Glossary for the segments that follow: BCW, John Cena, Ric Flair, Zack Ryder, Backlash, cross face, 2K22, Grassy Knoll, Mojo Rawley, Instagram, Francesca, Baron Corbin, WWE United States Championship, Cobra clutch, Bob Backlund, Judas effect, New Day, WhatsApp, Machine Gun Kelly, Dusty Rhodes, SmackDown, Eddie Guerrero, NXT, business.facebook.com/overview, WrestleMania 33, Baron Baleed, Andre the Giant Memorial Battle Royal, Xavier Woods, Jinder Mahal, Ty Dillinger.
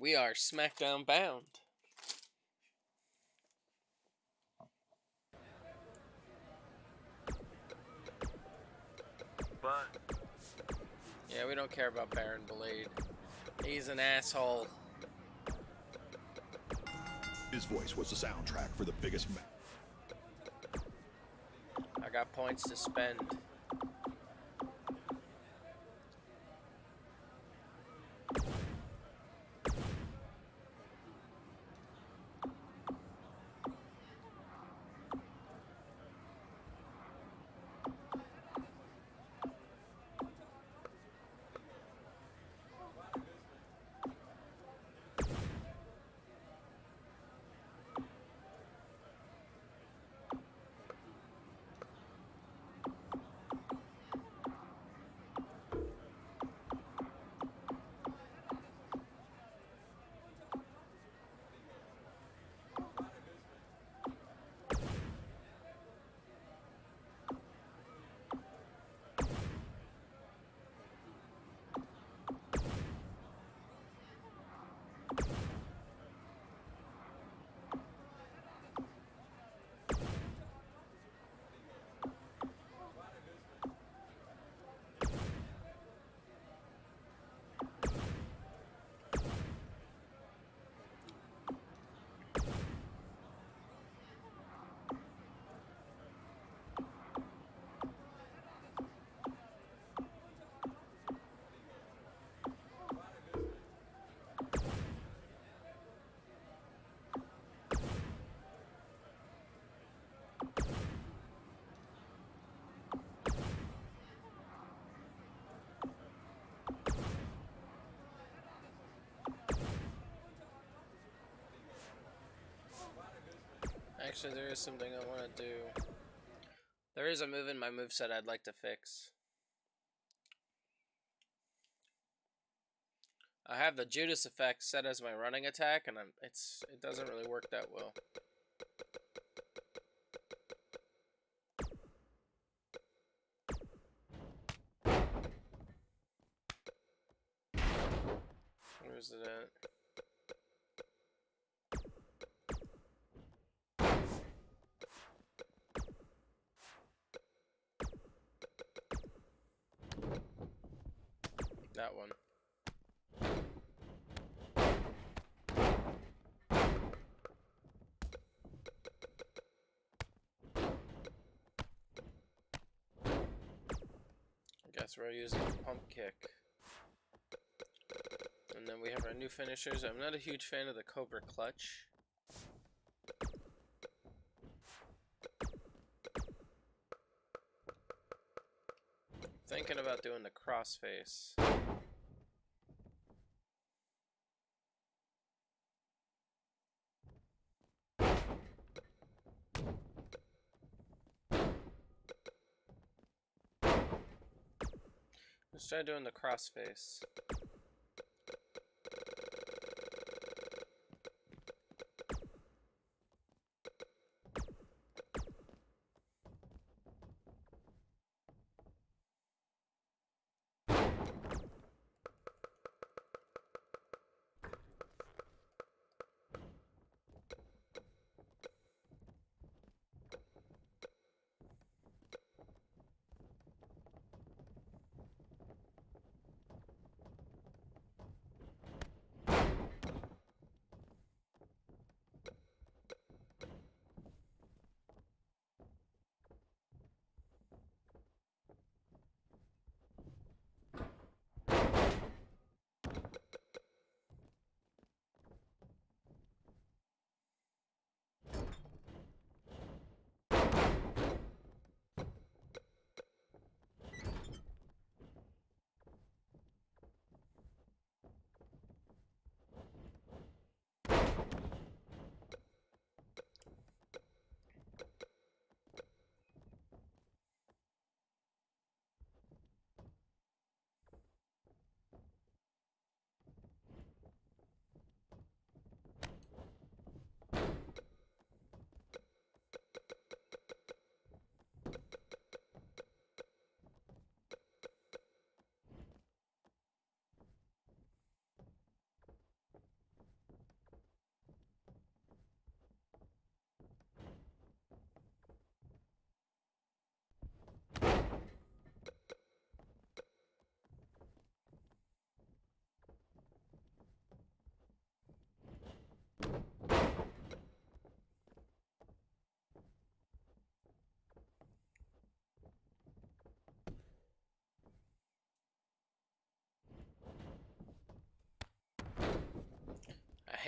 We are SmackDown bound. But yeah, we don't care about Baron Baleed. He's an asshole. His voice was the soundtrack for the biggest match. I got points to spend. Actually, there is something I want to do. There is a move in my moveset I'd like to fix. I have the Judas effect set as my running attack, and it doesn't really work that well. Where's it at? That one. I guess we're using a pump kick. And then we have our new finishers. I'm not a huge fan of the Cobra clutch. Thinking about doing the cross face. Let's try doing the cross face.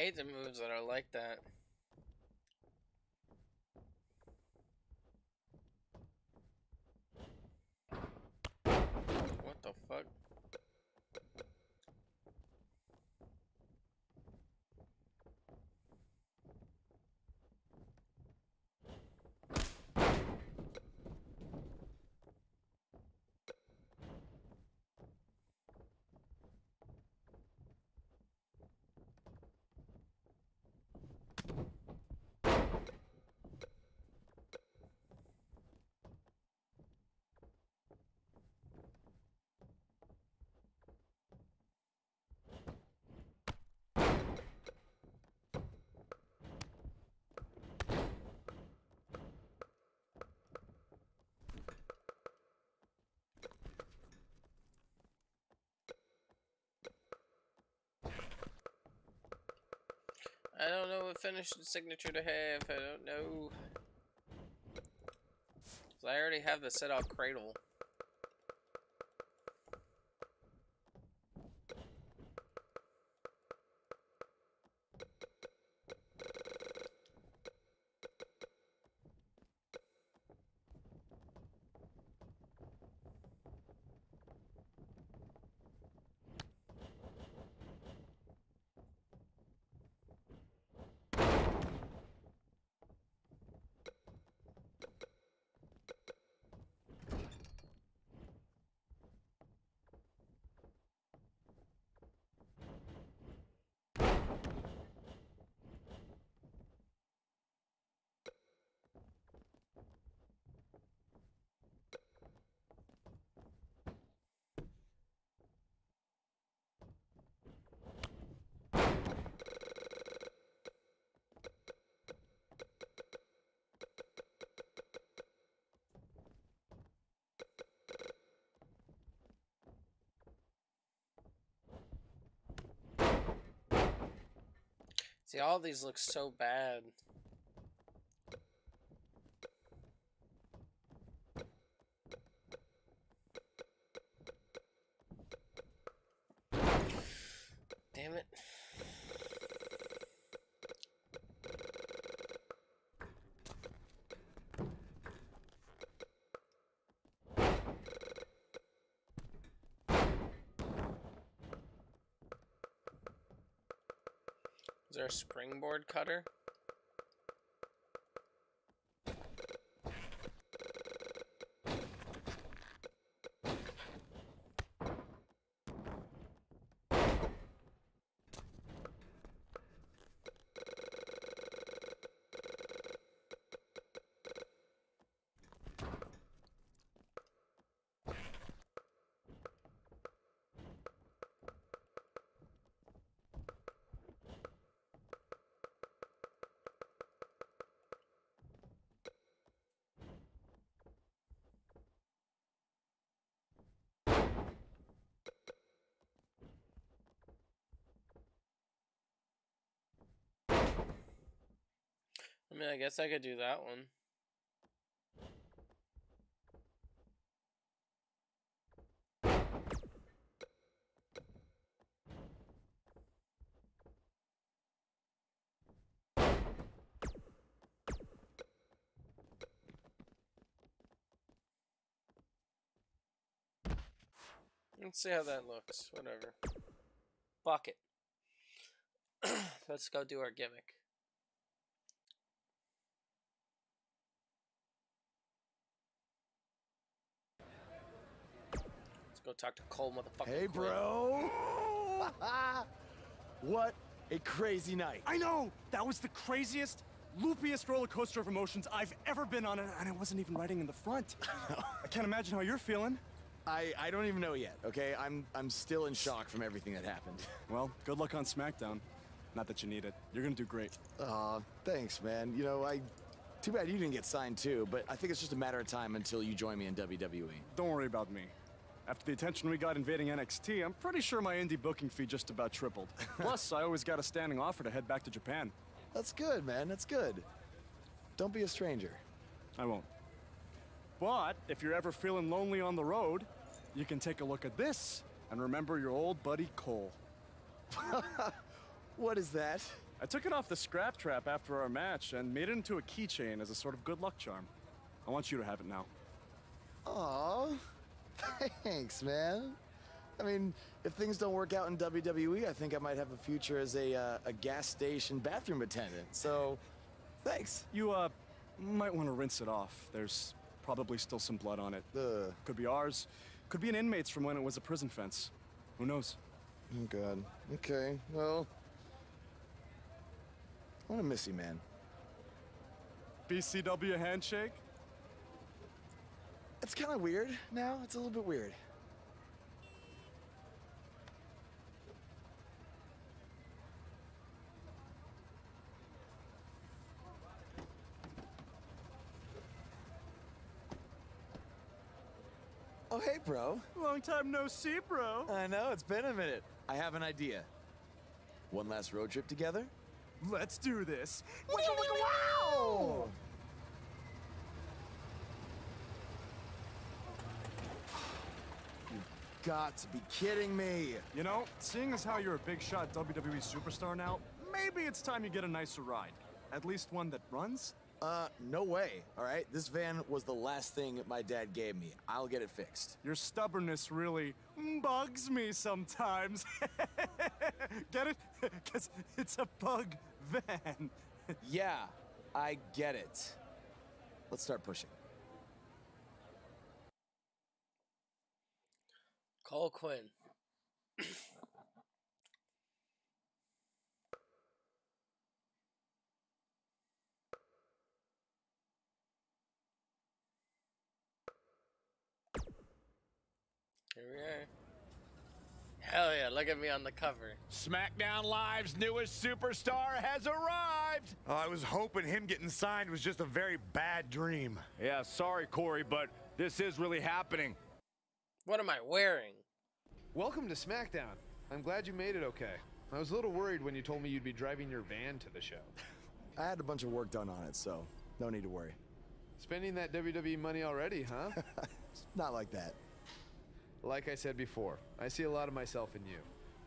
hate the moves that are like that. What the fuck? I don't know what finishing signature to have. I don't know. So I already have the set off cradle. See, all these look so bad. Damn it. Is there a springboard cutter? I mean, I guess I could do that one. Let's see how that looks. Whatever. Fuck it. Let's go do our gimmick. Go talk to Cole, motherfucker. Hey, bro. What a crazy night. I know. That was the craziest, loopiest roller coaster of emotions I've ever been on, and I wasn't even riding in the front. I can't imagine how you're feeling. I don't even know yet, okay? I'm still in shock from everything that happened. Well, good luck on SmackDown. Not that you need it. You're going to do great. Thanks, man. You know, too bad you didn't get signed, too, but I think it's just a matter of time until you join me in WWE. Don't worry about me. After the attention we got invading NXT, I'm pretty sure my indie booking fee just about tripled. Plus, I always got a standing offer to head back to Japan. That's good, man. That's good. Don't be a stranger. I won't. But if you're ever feeling lonely on the road, you can take a look at this and remember your old buddy Cole. What is that? I took it off the scrap trap after our match and made it into a keychain as a sort of good luck charm. I want you to have it now. Aw, thanks, man. I mean, if things don't work out in WWE, I think I might have a future as a gas station bathroom attendant. So, thanks. You might want to rinse it off. There's probably still some blood on it. Could be ours. Could be an inmate's from when it was a prison fence. Who knows? Oh, God. Okay, well, I want to miss you, man. BCW handshake? It's kind of weird now. It's a little bit weird. Oh, hey, bro. Long time no see, bro. I know, it's been a minute. I have an idea. One last road trip together? Let's do this. Wicka, wicka, wow! You've got to be kidding me. You know, seeing as how you're a big shot WWE superstar now, maybe it's time you get a nicer ride. At least one that runs. No way, all right? This van was the last thing my dad gave me. I'll get it fixed. Your stubbornness really bugs me sometimes. Get it? Because it's a bug van. Yeah, I get it. Let's start pushing. Call Quinn. Here we are. Hell yeah, look at me on the cover. SmackDown Live's newest superstar has arrived! I was hoping him getting signed was just a very bad dream. Yeah, sorry, Corey, but this is really happening. What am I wearing? Welcome to SmackDown. I'm glad you made it okay. I was a little worried when you told me you'd be driving your van to the show. I had a bunch of work done on it, so no need to worry. Spending that WWE money already, huh? Not like that. Like I said before, I see a lot of myself in you.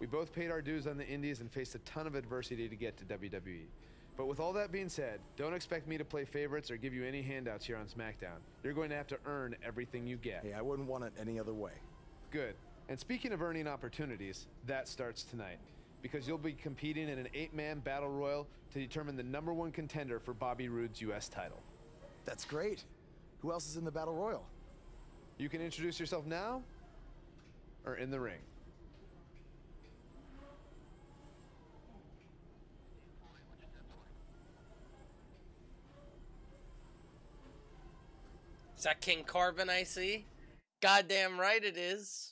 We both paid our dues on the indies and faced a ton of adversity to get to WWE. But with all that being said, don't expect me to play favorites or give you any handouts here on SmackDown. You're going to have to earn everything you get. Hey, I wouldn't want it any other way. Good. And speaking of earning opportunities, that starts tonight. Because you'll be competing in an 8-man battle royal to determine the #1 contender for Bobby Roode's US title. That's great. Who else is in the battle royal? You can introduce yourself now, or in the ring. Is that King Corbin I see? Goddamn right it is.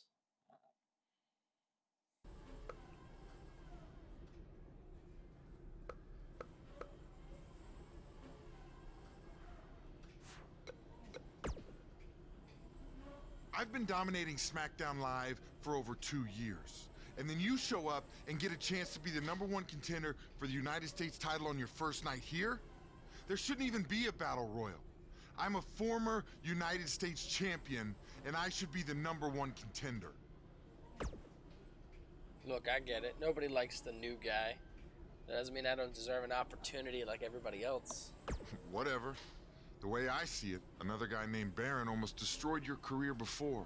I've been dominating SmackDown Live for over 2 years. And then you show up and get a chance to be the #1 contender for the United States title on your first night here? There shouldn't even be a battle royal. I'm a former United States champion, and I should be the #1 contender. Look, I get it. Nobody likes the new guy. That doesn't mean I don't deserve an opportunity like everybody else. Whatever. The way I see it, another guy named Baron almost destroyed your career before.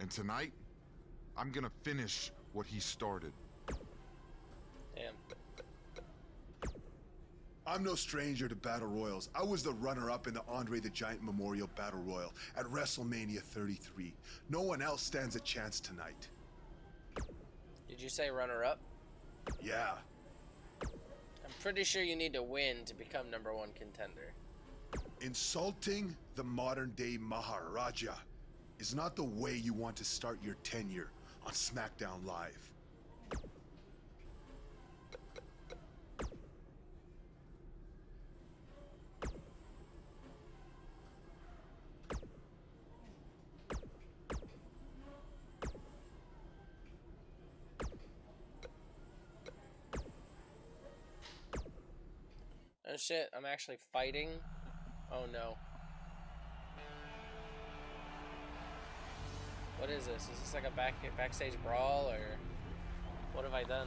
And tonight, I'm gonna finish what he started. Damn. I'm no stranger to battle royals. I was the runner-up in the Andre the Giant Memorial Battle Royal at WrestleMania 33. No one else stands a chance tonight. Did you say runner-up? Yeah. I'm pretty sure you need to win to become #1 contender. Insulting the modern-day Maharaja is not the way you want to start your tenure on SmackDown Live. Oh shit, I'm actually fighting. Oh no. What is this? Is this like a backstage brawl, or what have I done?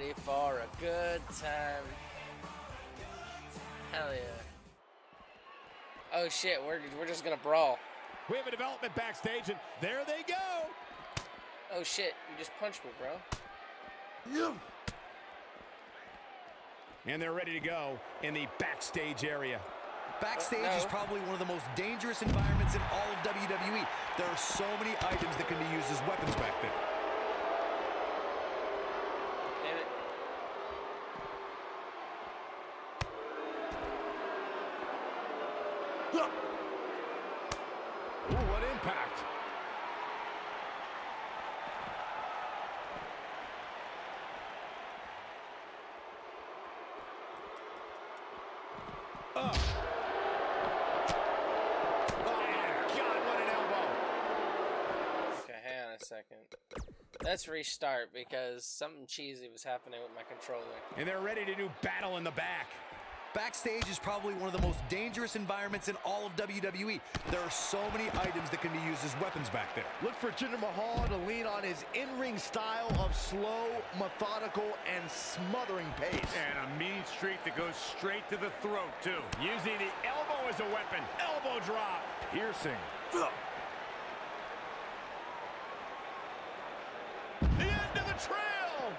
ready for a good time. Hell yeah. Oh shit, we're just gonna brawl. We have a development backstage, and there they go. Oh shit, you just punched me, bro. Yeah. And they're ready to go in the backstage area. Backstage is probably one of the most dangerous environments in all of WWE. There are so many items that can be used as weapons back there. Damn it. Ooh, what impact. Second. Let's restart because something cheesy was happening with my controller. And they're ready to do battle in the back. Backstage is probably one of the most dangerous environments in all of WWE. There are so many items that can be used as weapons back there. Look for Jinder Mahal to lean on his in-ring style of slow, methodical, and smothering pace. And a mean streak that goes straight to the throat, too. Using the elbow as a weapon. Elbow drop. Piercing. Ugh. Trail.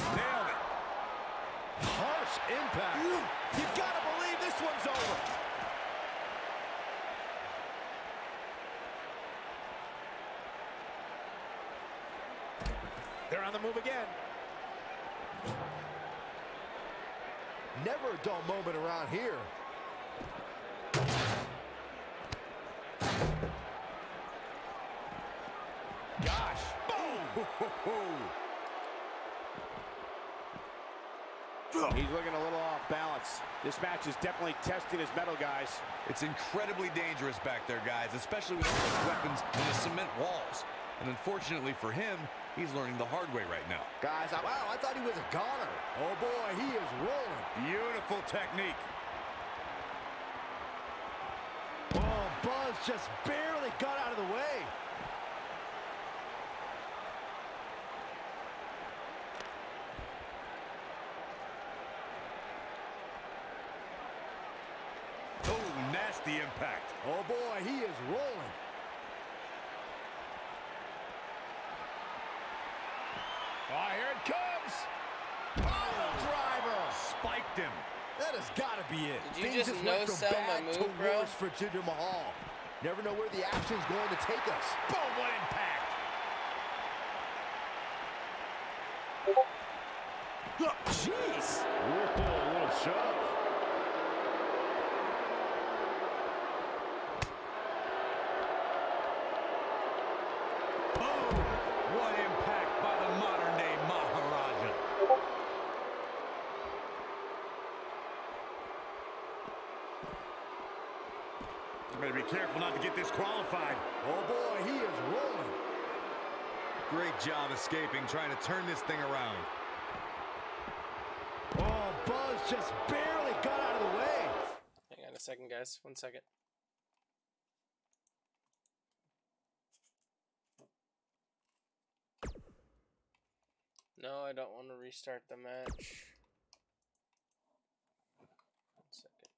Nailed it. Harsh impact. You've got to believe this one's over. They're on the move again. Never a dull moment around here. He's looking a little off balance. This match is definitely testing his metal, guys. It's incredibly dangerous back there, guys, especially with weapons and the cement walls. And unfortunately for him, he's learning the hard way right now. Guys, wow, I thought he was a goner. Oh boy, he is rolling. Beautiful technique. Oh, Buzz just barely got out of the way. The impact. Oh boy, he is rolling. Oh, here it comes. Oh, the driver spiked him. That has got to be it. Did you just no sell my move, bro? For Jinder Mahal. Never know where the action's going to take us. Boom! What impact? Jeez. Whoa, a little shove. Careful not to get disqualified. Oh boy, he is rolling. Great job escaping, trying to turn this thing around. Oh, Buzz just barely got out of the way. Hang on a second, guys. 1 second. No, I don't want to restart the match. 1 second.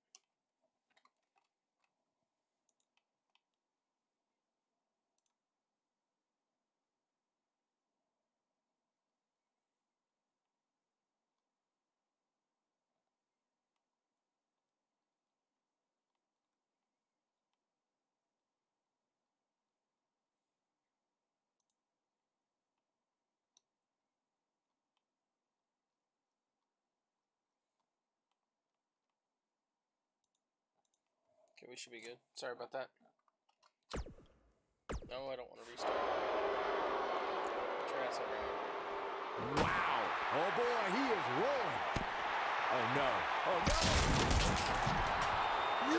Okay, we should be good. Sorry about that. No, I don't want to restart. Try something. Wow! Oh boy, he is rolling. Oh no!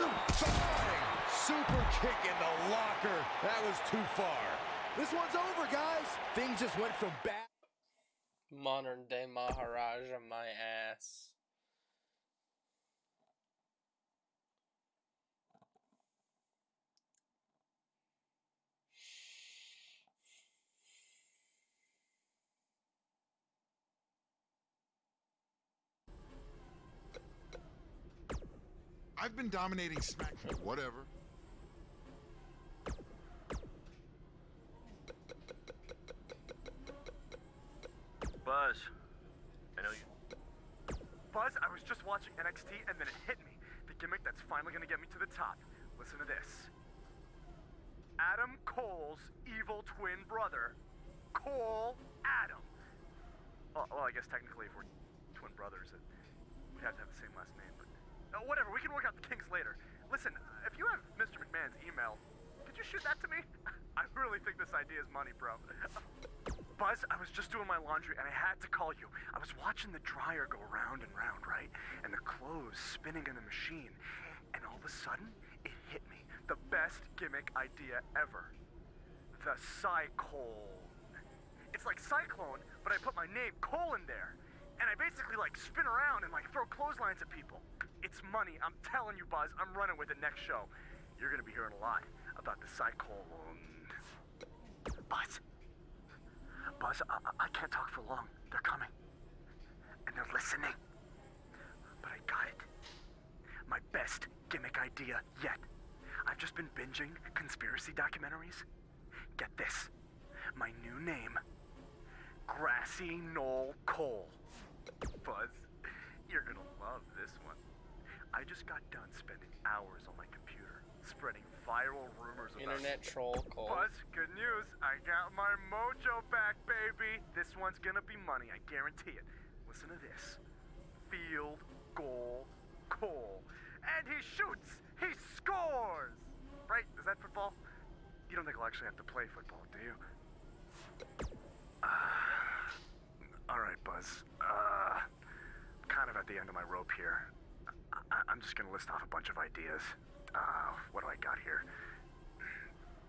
Oh no! You bang! Super kick in the locker. That was too far. This one's over, guys. Things just went from bad. Modern day Maharaja, my ass. I've been dominating SmackDown. Whatever. Buzz, I know you. Buzz, I was just watching NXT and then it hit me. The gimmick that's finally gonna get me to the top. Listen to this. Adam Cole's evil twin brother, Cole Adam. Well, I guess technically if we're twin brothers, we'd have to have the same last name, but whatever, we can work out the kinks later. Listen, if you have Mr. McMahon's email, could you shoot that to me? I really think this idea is money, bro. Buzz, I was just doing my laundry and I had to call you. I was watching the dryer go round and round, right? And the clothes spinning in the machine. And all of a sudden, it hit me. The best gimmick idea ever. The Cyclone. It's like Cyclone, but I put my name, Cole, in there. And I basically like spin around and like throw clotheslines at people. It's money, I'm telling you, Buzz. I'm running with it next show. You're gonna be hearing a lot about the Cyclone. Buzz, I can't talk for long. They're coming. And they're listening. But I got it. My best gimmick idea yet. I've just been binging conspiracy documentaries. Get this. My new name. Grassy Knoll Cole. Buzz, you're gonna love this one. I just got done spending hours on my computer spreading viral rumors about Internet troll Cole. Buzz, good news. I got my mojo back, baby. This one's gonna be money, I guarantee it. Listen to this. Field goal Cole. And he shoots! He scores! Right? Is that football? You don't think I'll actually have to play football, do you? Alright, Buzz. I'm kind of at the end of my rope here. I'm just gonna list off a bunch of ideas. What do I got here?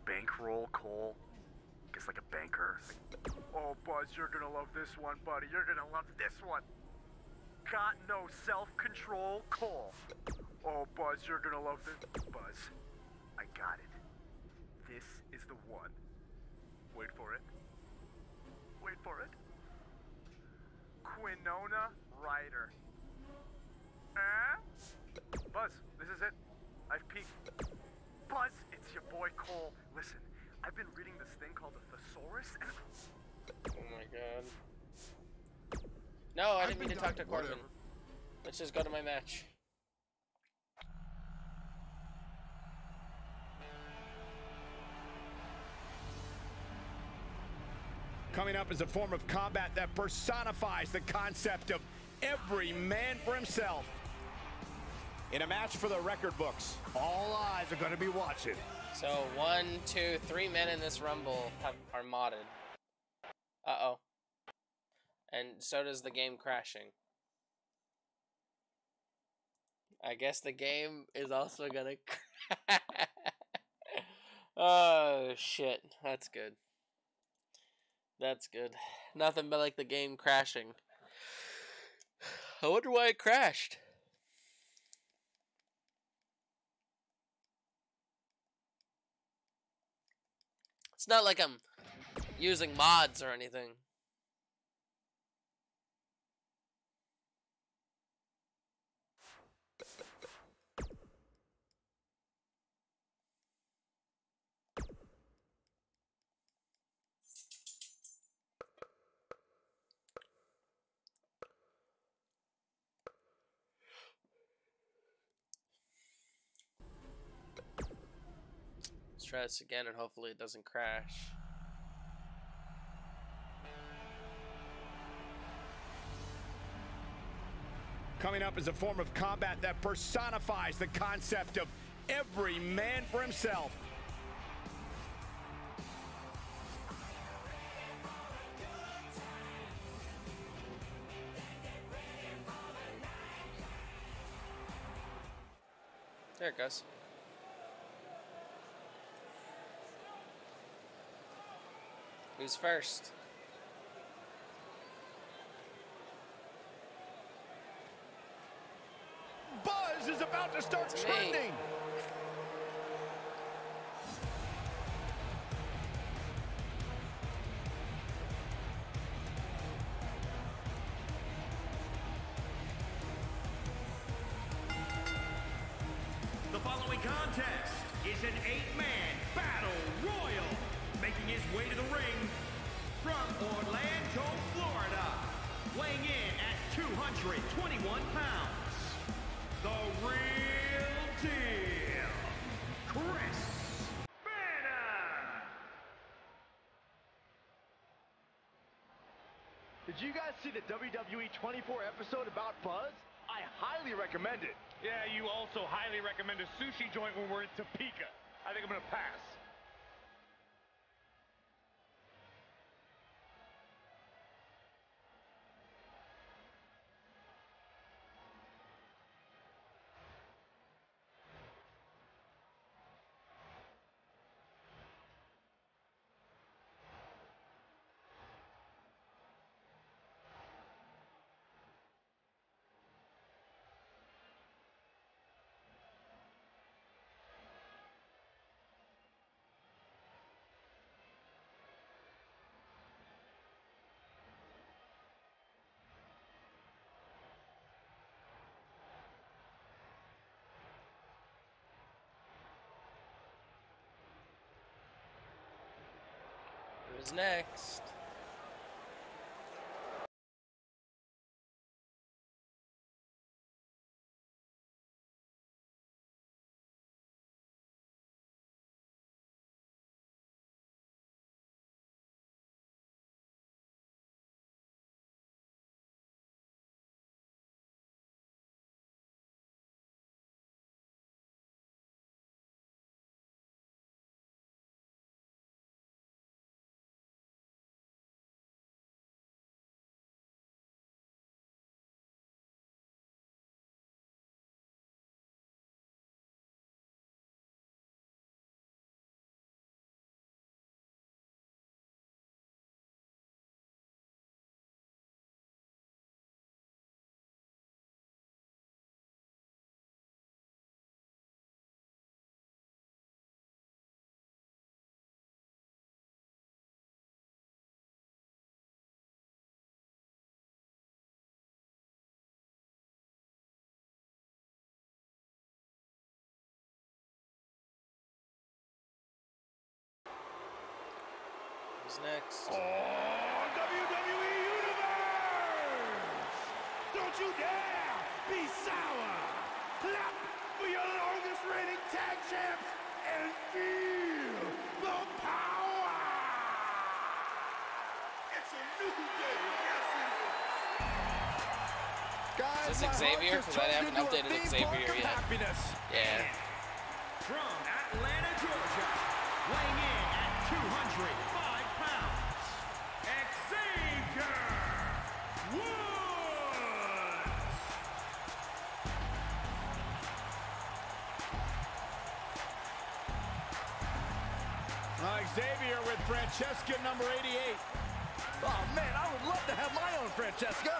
Bankroll Cole. Guess like a banker. Oh, Buzz, you're gonna love this one, buddy. You're gonna love this one. Got no self-control Cole. Oh, Buzz, you're gonna love this. Buzz, I got it. This is the one. Wait for it. Wait for it. Quinona Ryder. Eh? Buzz, this is it. I've peaked. Buzz, it's your boy Cole. Listen, I've been reading this thing called a thesaurus and... Oh my god. No, I didn't mean to talk to Corbin. Whatever. Let's just go to my match. Coming up is a form of combat that personifies the concept of every man for himself. In a match for the record books, all eyes are going to be watching. So 1, 2, 3 men in this Rumble are modded. Uh-oh. And so does the game crashing. I guess the game is also going to crash. Oh, shit. That's good. That's good. Nothing but like the game crashing. I wonder why it crashed. It's not like I'm using mods or anything. Try this again and hopefully it doesn't crash. Coming up is a form of combat that personifies the concept of every man for himself. There it goes. Who's first? Buzz is about to start trending. contest is an 8-man battle royal, making his way to the ring from Orlando, Florida, weighing in at 221 pounds, the real deal, Chris Bannon. Did you guys see the WWE 24 episode about Buzz? I highly recommend it. Yeah, you also highly recommend a sushi joint when we're in Topeka. I think I'm gonna pass. Who's next? Next. Oh, WWE Universe! Don't you dare be sour! Clap for your longest reigning tag champs and feel the power! It's a new day, yes it is! Guys, is this Xavier? Because I haven't updated Xavier yet. Happiness. Yeah. From Atlanta, Georgia, weighing in at 200. Xavier with Francesca, number 88. Oh, man, I would love to have my own Francesca.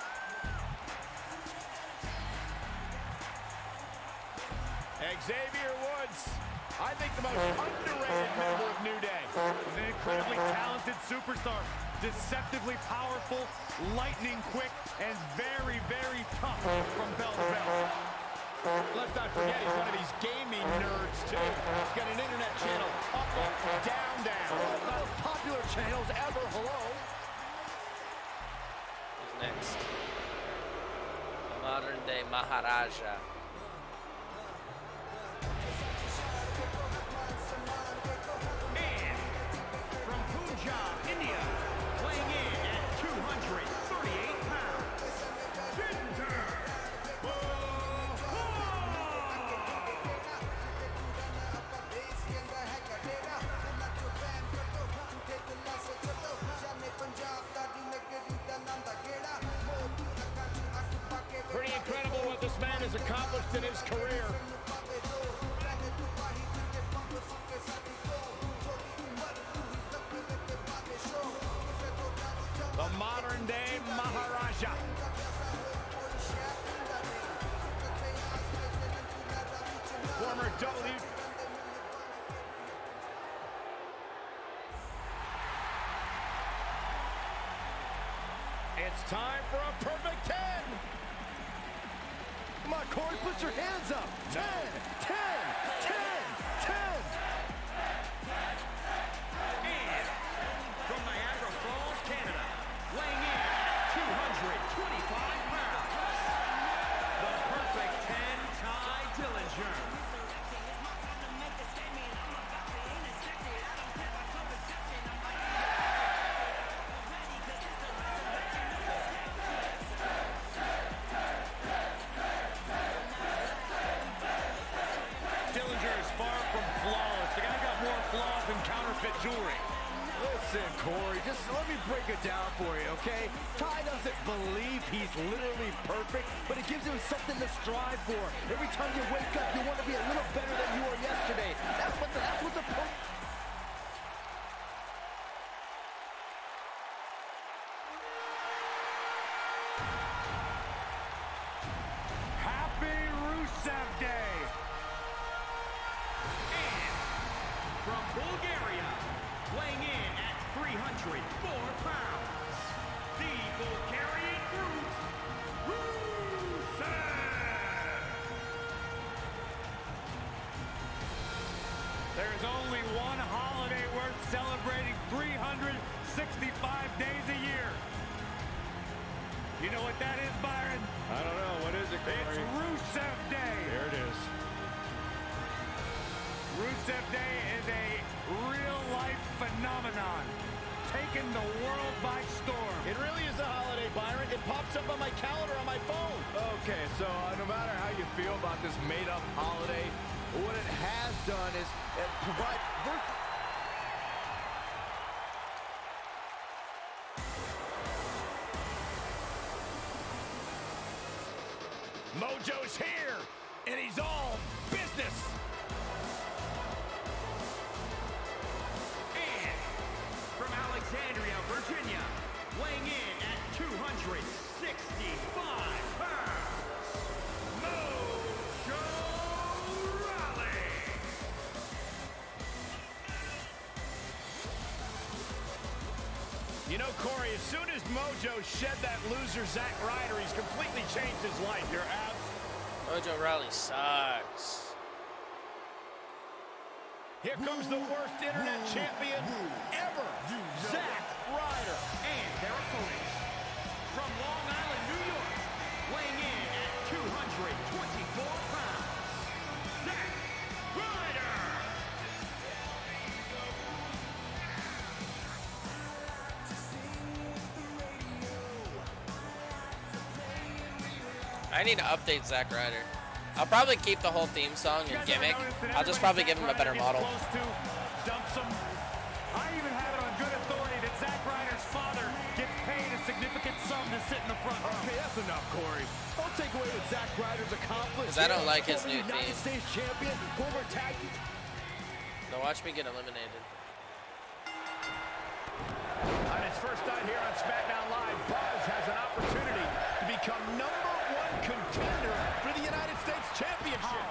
Xavier Woods, I think the most underrated member of New Day. He's an incredibly talented superstar, deceptively powerful, lightning quick, and very, very tough from bell to bell. Let's not forget, he's one of these gaming nerds, too. He's got an internet channel, up, down, down. One of the most popular channels ever, hello. Who's next? The modern-day Maharaja. And from Punjab, India, playing in at 238 pounds, Jinder. Pretty incredible what this man has accomplished in his career. The modern day Maharaja. Former WWE. It's time for a perfect 10. Come on, Corey, put your hands up. 10, 10, 10. 10. And from Niagara Falls, Canada, weighing in 225 pounds, the perfect 10, Ty Dillinger. Jewelry. Listen, Corey, just let me break it down for you, okay? Ty doesn't believe he's literally perfect, but it gives him something to strive for. Every time you wake up, you want to be a little better than you were yesterday. That's what the Happy Rusev Day! And from Bulgaria, weighing in at 304 pounds, the Bulgarian brute, Rusev! There's only one holiday worth celebrating 365 days a year. You know what that is, Byron? I don't know. What is it, Corey? It's Rusev Day. There it is. Rusev Day is a real-life phenomenon, taking the world by storm. It really is a holiday, Byron. It pops up on my calendar on my phone. Okay, so no matter how you feel about this made-up holiday, what it has done is it provides virtual... Mojo's here, and he's all business. Alexandria, Virginia, weighing in at 265 pounds, Mojo Rawley. You know, Corey, as soon as Mojo shed that loser Zack Ryder, he's completely changed his life. You're out. Mojo Rawley sucks. Here comes the worst internet champion ever, Zack Ryder. And their opponents from Long Island, New York, weighing in at 224 pounds, Zack Ryder. I need to update Zack Ryder. I'll probably keep the whole theme song and gimmick. I'll just probably give him a better model. I even have it on good authority that Zack Ryder's father gets paid a significant sum to sit in the front row. Okay, that's enough, Corey. Don't take away what Zack Ryder's accomplished. Because I don't like his new theme. Now watch me get eliminated. On his first night here on SmackDown Live, Buzz has an opportunity to become #1 contender for the United States Championship.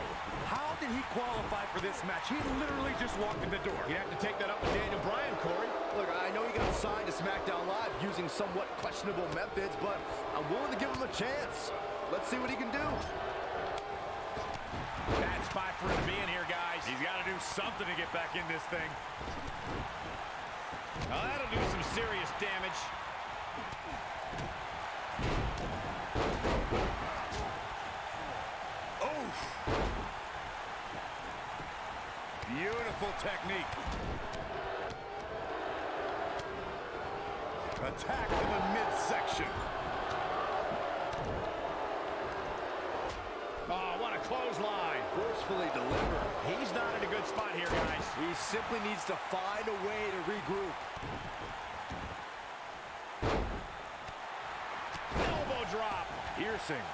How did he qualify for this match? He literally just walked in the door. You have to take that up with Daniel Bryan, Corey. Look, I know he got signed to SmackDown Live using somewhat questionable methods, but I'm willing to give him a chance. Let's see what he can do. Bad spot for him to be in here, guys. He's got to do something to get back in this thing. Well, that'll do some serious damage. Beautiful technique. Attack in the midsection. Oh, what a clothesline. Forcefully delivered. He's not in a good spot here, guys. He simply needs to find a way to regroup. Elbow drop. Piercing.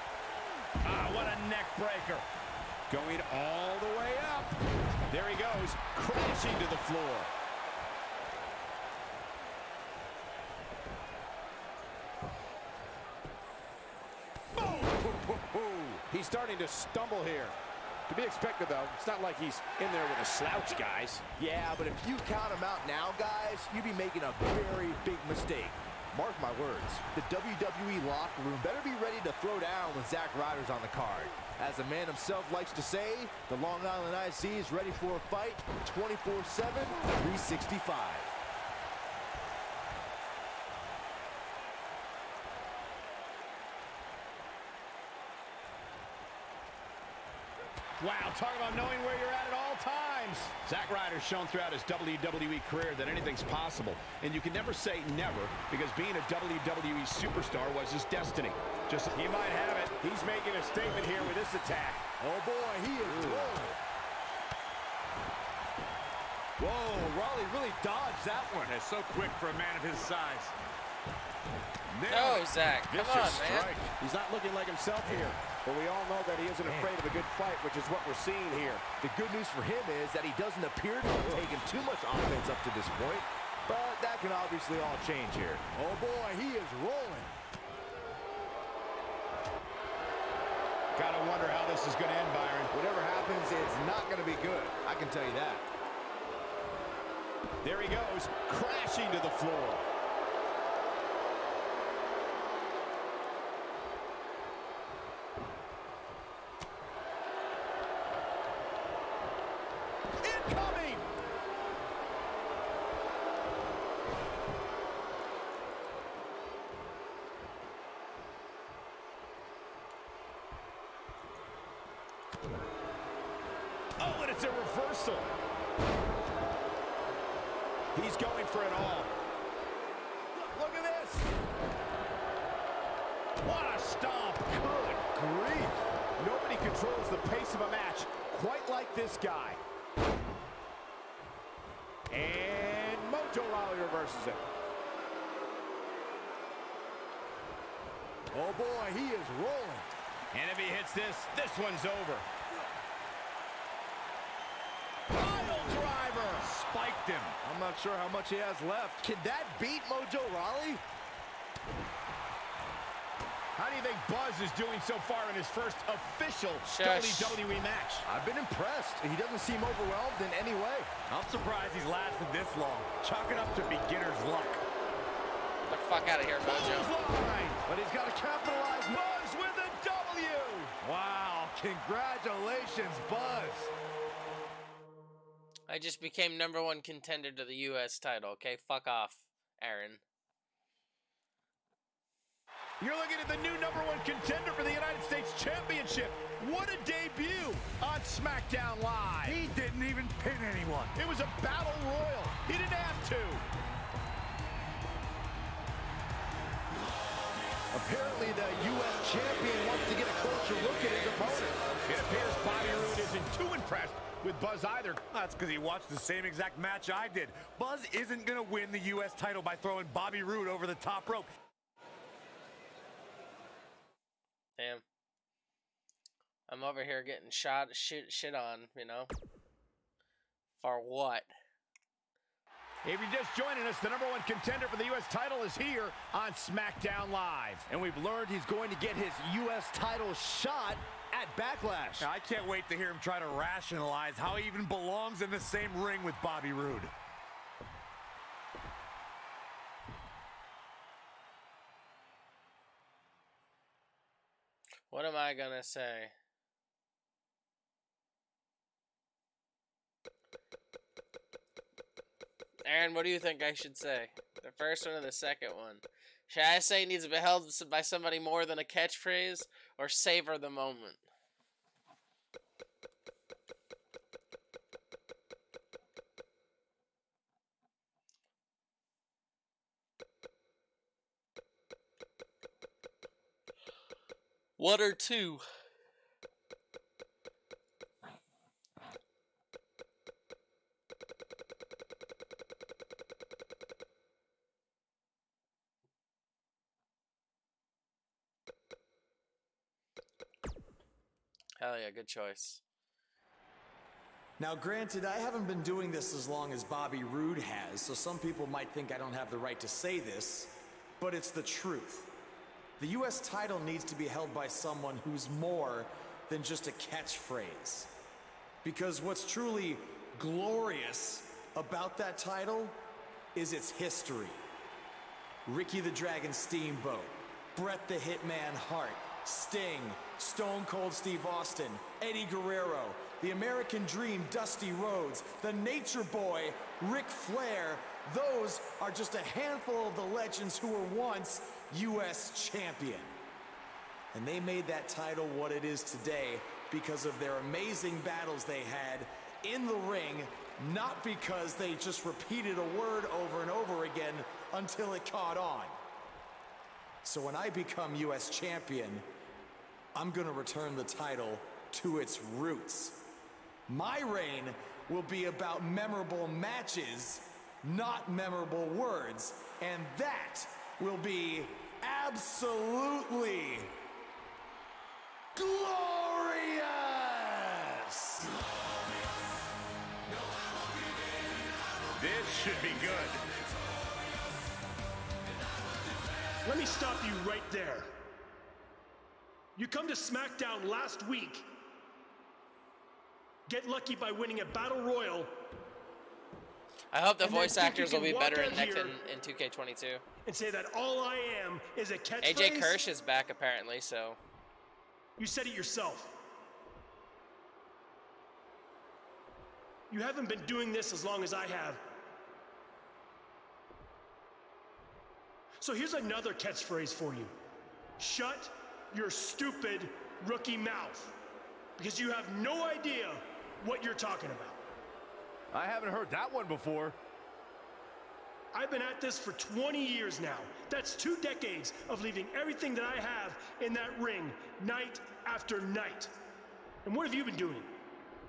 Ah, what a neck breaker. Going all the way up. There he goes, crashing to the floor. Boom! He's starting to stumble here. To be expected, though. It's not like he's in there with a slouch, guys. Yeah, but if you count him out now, guys, you'd be making a very big mistake. Mark my words, the WWE locker room better be ready to throw down when Zack Ryder's on the card. As the man himself likes to say, the Long Island IC is ready for a fight 24/7, 365. Wow, talk about knowing where you're at all times. Zack Ryder's shown throughout his WWE career that anything's possible. And you can never say never, because being a WWE superstar was his destiny. Just he might have it. He's making a statement here with this attack. Oh, boy, he is rolling. Whoa, Rawley really dodged that one. That's so quick for a man of his size. No, Zack, come on, man. He's not looking like himself here. But we all know that he isn't afraid of a good fight, which is what we're seeing here. The good news for him is that he doesn't appear to have taken too much offense up to this point. But that can obviously all change here. Oh, boy, he is rolling. Gotta wonder how this is going to end, Byron. Whatever happens, it's not going to be good. I can tell you that. There he goes, crashing to the floor. It's a reversal. He's going for it all. Look at this. What a stomp. Good grief. Nobody controls the pace of a match quite like this guy. And Mojo Rawley reverses it. Oh, boy, he is rolling. And if he hits this, this one's over. Spiked him. I'm not sure how much he has left. Can that beat Mojo Rawley? How do you think Buzz is doing so far in his first official WWE match? I've been impressed. He doesn't seem overwhelmed in any way. I'm surprised he's lasted this long. Chalk it up to beginner's luck. Get the fuck out of here, Mojo. But he's got to capitalize. Buzz with a W. Wow. Congratulations, Buzz. I just became #1 contender to the U.S. title, okay? Fuck off, Aaron. You're looking at the new #1 contender for the United States Championship. What a debut on SmackDown Live. He didn't even pin anyone. It was a battle royal. He didn't have to. Apparently, the U.S. champion wants to get a closer look at his opponent. It appears Bobby Roode isn't too impressed with Buzz either. That's because he watched the same exact match I did. Buzz isn't going to win the U.S. title by throwing Bobby Roode over the top rope. Damn. I'm over here getting shit on, you know? For what? If you're just joining us, the #1 contender for the U.S. title is here on SmackDown Live. And we've learned he's going to get his U.S. title shot at Backlash. Now, I can't wait to hear him try to rationalize how he even belongs in the same ring with Bobby Roode. What am I going to say? Aaron, what do you think I should say? The first one or the second one? Should I say it needs to be held by somebody more than a catchphrase, or savor the moment? One or two? Hell yeah, good choice. Now, granted, I haven't been doing this as long as Bobby Roode has, so some people might think I don't have the right to say this, but it's the truth. The U.S. title needs to be held by someone who's more than just a catchphrase. Because what's truly glorious about that title is its history. Ricky the Dragon Steamboat, Brett the Hitman Hart, Sting, Stone Cold Steve Austin, Eddie Guerrero, the American Dream Dusty Rhodes, the Nature Boy Ric Flair. Those are just a handful of the legends who were once U.S. champion. And they made that title what it is today because of their amazing battles they had in the ring, not because they just repeated a word over and over again until it caught on. So when I become U.S. champion, I'm going to return the title to its roots. My reign will be about memorable matches, not memorable words, and that will be absolutely glorious! This should be good. Let me stop you right there. You come to SmackDown last week, get lucky by winning a Battle Royal. I hope the voice actors will be better in 2K22. And say that all I am is a catchphrase. AJ Kirsch is back apparently, so. You said it yourself. You haven't been doing this as long as I have. So here's another catchphrase for you. Shut your stupid rookie mouth, because you have no idea what you're talking about. I haven't heard that one before. I've been at this for 20 years now. That's 2 decades of leaving everything that I have in that ring night after night. And what have you been doing?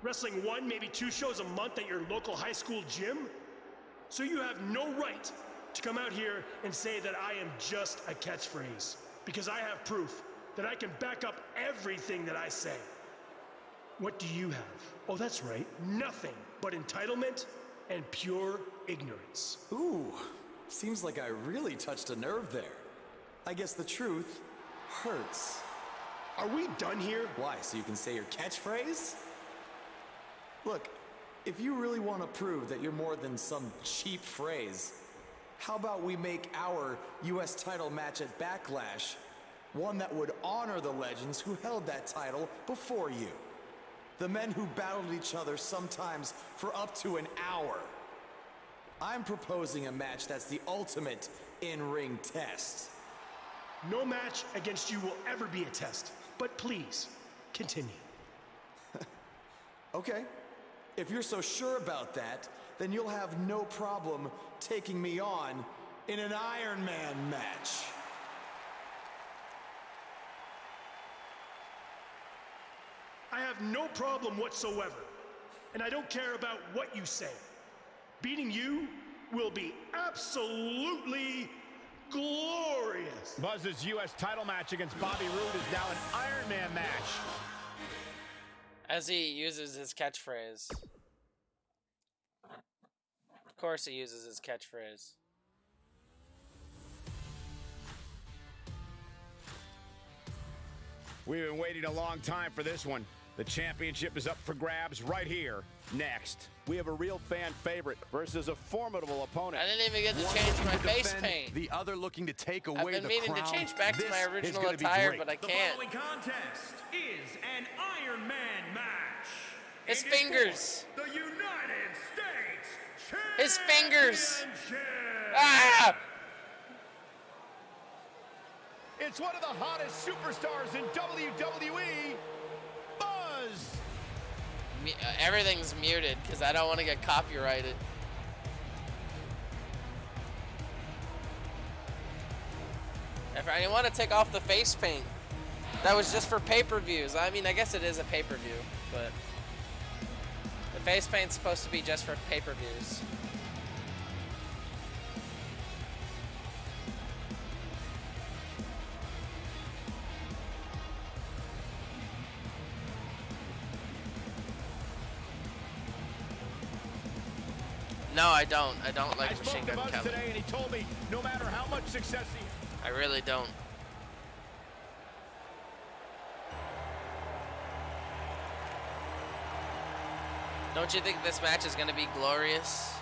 Wrestling 1, maybe 2 shows a month at your local high school gym? So you have no right to come out here and say that I am just a catchphrase, because I have proof that I can back up everything that I say. What do you have? Oh, that's right. Nothing but entitlement and pure ignorance. Ooh, seems like I really touched a nerve there. I guess the truth hurts. Are we done here? Why, so you can say your catchphrase? Look, if you really want to prove that you're more than some cheap phrase, how about we make our U.S. title match at Backlash one that would honor the legends who held that title before you? The men who battled each other sometimes for up to an hour. I'm proposing a match that's the ultimate in-ring test. No match against you will ever be a test, but please, continue. Okay. If you're so sure about that, then you'll have no problem taking me on in an Iron Man match. I have no problem whatsoever, and I don't care about what you say. Beating you will be absolutely glorious. Buzz's U.S. title match against Bobby Roode is now an Iron Man match. As he uses his catchphrase. Of course he uses his catchphrase. We've been waiting a long time for this one. The championship is up for grabs right here. Next, we have a real fan favorite versus a formidable opponent. I didn't even get to change my face paint. The other looking to take away the crown. I've been meaning to change back to my original attire, but I can't. The following contest is an Iron Man match. His fingers. The United States Championship. His fingers. Ah! It's one of the hottest superstars in WWE, Buzz. Everything's muted because I don't want to get copyrighted. If I didn't want to take off the face paint. That was just for pay-per-views. I mean, I guess it is a pay-per-view, but the face paint's supposed to be just for pay-per-views. No, I don't. I don't like Machine Gun Kelly. Today and he told me no matter how much success he... I really don't. Don't you think this match is going to be glorious?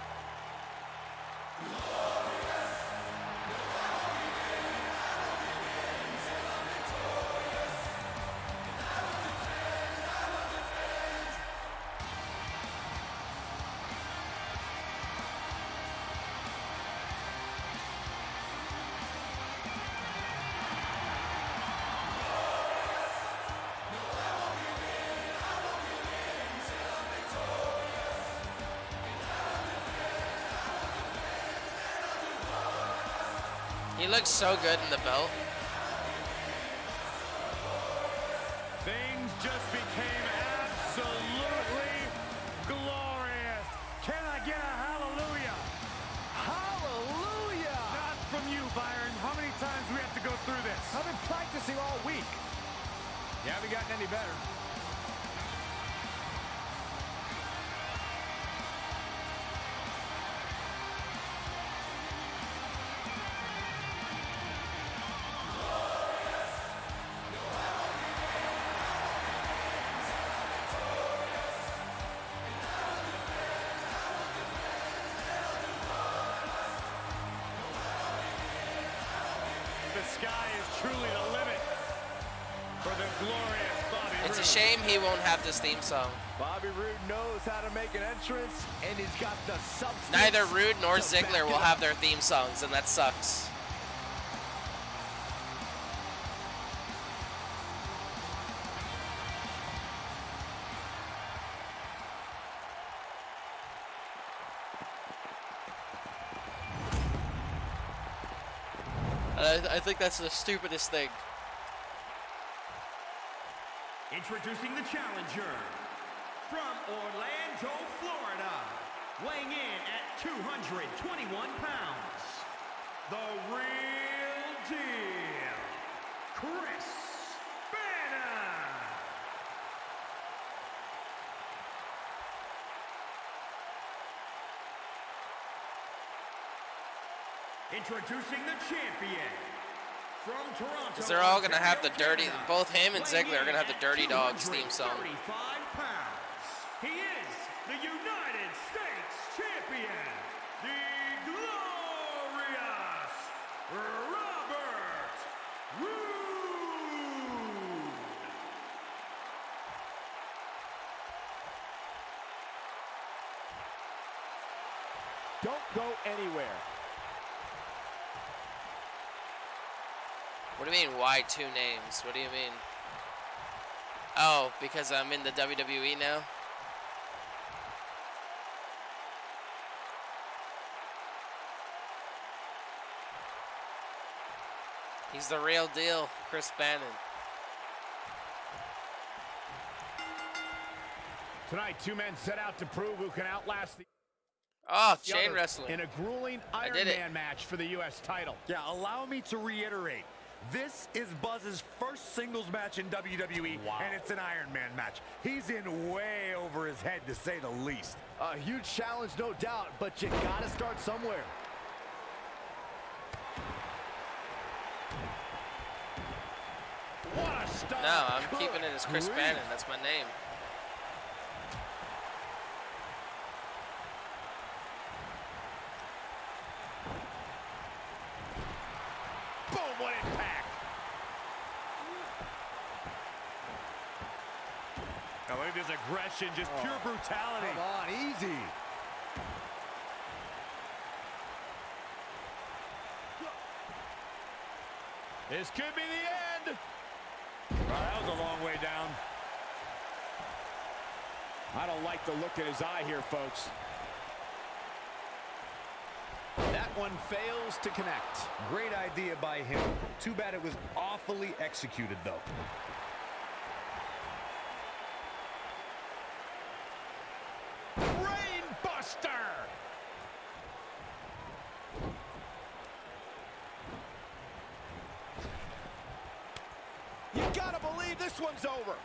He looks so good in the belt. Things just became absolutely glorious. Can I get a hallelujah? Hallelujah! Not from you, Byron. How many times do we have to go through this? I've been practicing all week. You haven't gotten any better. It's a shame he won't have this theme song. Bobby Roode knows how to make an entrance, and he's got the substance. Neither Roode nor Ziggler will have their theme songs, and that sucks. I think that's the stupidest thing. Introducing the challenger, from Orlando, Florida, weighing in at 221 pounds, the real deal, Chris Bannon. Introducing the champion. Because they're all going to have the dirty, both him and Ziggler are going to have the Dirty Dogs theme song. He is the United States Champion, the glorious Robert Roode. Don't go anywhere. What do you mean, why two names? What do you mean? Oh, because I'm in the WWE now? He's the real deal, Chris Bannon. Tonight, two men set out to prove who can outlast the... Oh, chain wrestling. In a grueling Iron Man match for the U.S. title. Yeah, allow me to reiterate. This is Buzz's first singles match in WWE, wow, and it's an Iron Man match. He's in way over his head, to say the least. A huge challenge, no doubt, but you gotta start somewhere. What a stop. No, I'm keeping it as Chris Bannon. That's my name. His aggression, just pure brutality. Come on, easy. This could be the end. Well, that was a long way down. I don't like the look in his eye here, folks. That one fails to connect. Great idea by him. Too bad it was awfully executed, though. Over.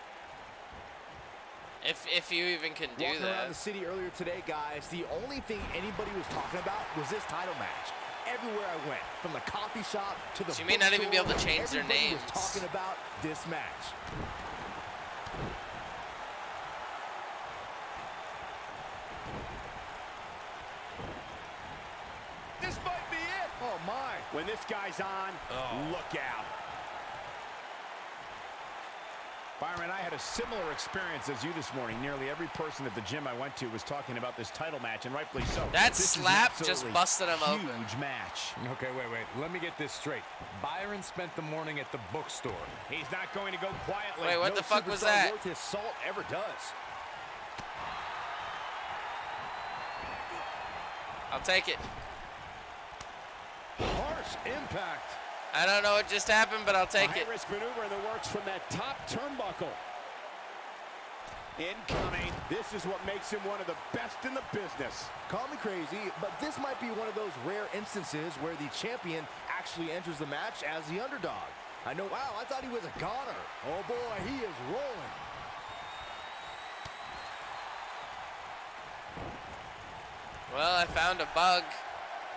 If you even can do that. Walking around the city earlier today, guys, the only thing anybody was talking about was this title match. Everywhere I went, from the coffee shop to the... So you may not even be able to change their names. Talking about this match. This might be it. Oh, my. When this guy's on, look out. Byron, I had a similar experience as you this morning. Nearly every person at the gym I went to was talking about this title match, and rightfully so. That slap just busted him open. Huge match. Okay, wait. Let me get this straight. Byron spent the morning at the bookstore. He's not going to go quietly. Wait, what the fuck was that? No superstar worth his salt ever does. I'll take it. Harsh Impact. I don't know what just happened, but I'll take it. High-risk maneuver in the works from that top turnbuckle. Incoming. This is what makes him one of the best in the business. Call me crazy, but this might be one of those rare instances where the champion actually enters the match as the underdog. I know, wow, I thought he was a goner. Oh boy, he is rolling. Well, I found a bug.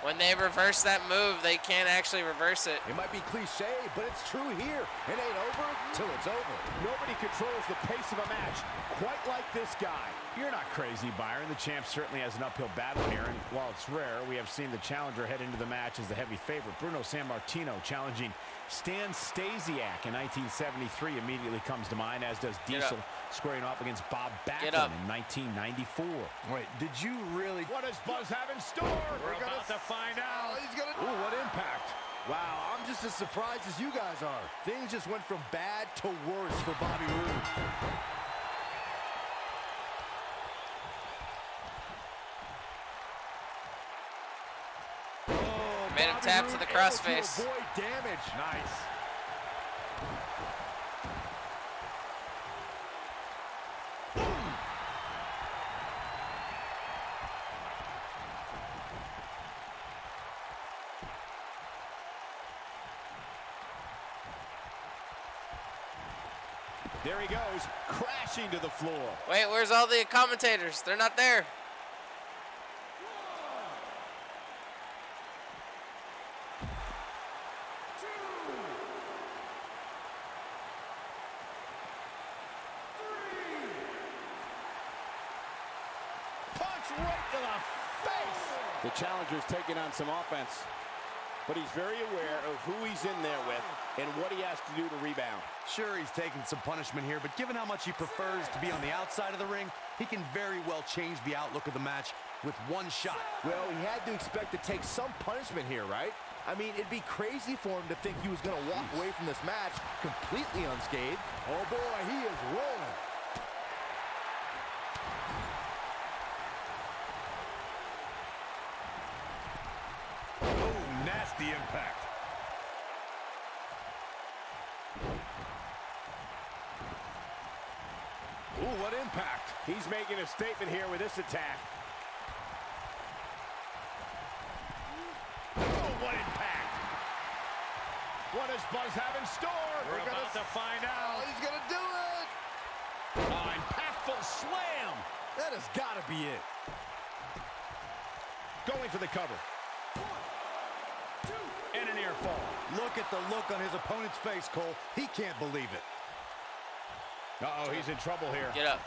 When they reverse that move, they can't actually reverse it. It might be cliche, but it's true here. It ain't over till it's over. Nobody controls the pace of a match quite like this guy. You're not crazy, Byron. The champ certainly has an uphill battle here, and while it's rare, we have seen the challenger head into the match as the heavy favorite. Bruno Sammartino challenging Stan Stasiak in 1973 immediately comes to mind, as does Diesel squaring off against Bob Backlund in 1994. Wait, did you really? What does Buzz have in store? We're about to find out. He's gonna... Ooh, what impact. Wow, I'm just as surprised as you guys are. Things just went from bad to worse for Bobby Roode. Made him tap to the cross face. Avoid damage. Nice. There he goes, crashing to the floor. Wait, where's all the commentators? They're not there. The challenger's taking on some offense, but he's very aware of who he's in there with and what he has to do to rebound. Sure, he's taking some punishment here, but given how much he prefers to be on the outside of the ring, he can very well change the outlook of the match with one shot. Well, he had to expect to take some punishment here, right? I mean, it'd be crazy for him to think he was going to walk away from this match completely unscathed. Oh boy, he is rolling. The impact. Ooh, what impact. He's making a statement here with this attack. Oh, what impact. What does Buzz have in store? We're about to find out. He's going to do it. Oh, impactful slam. That has got to be it. Going for the cover. And an air fall. Look at the look on his opponent's face, Cole. He can't believe it. Uh-oh, he's in trouble here. Get up.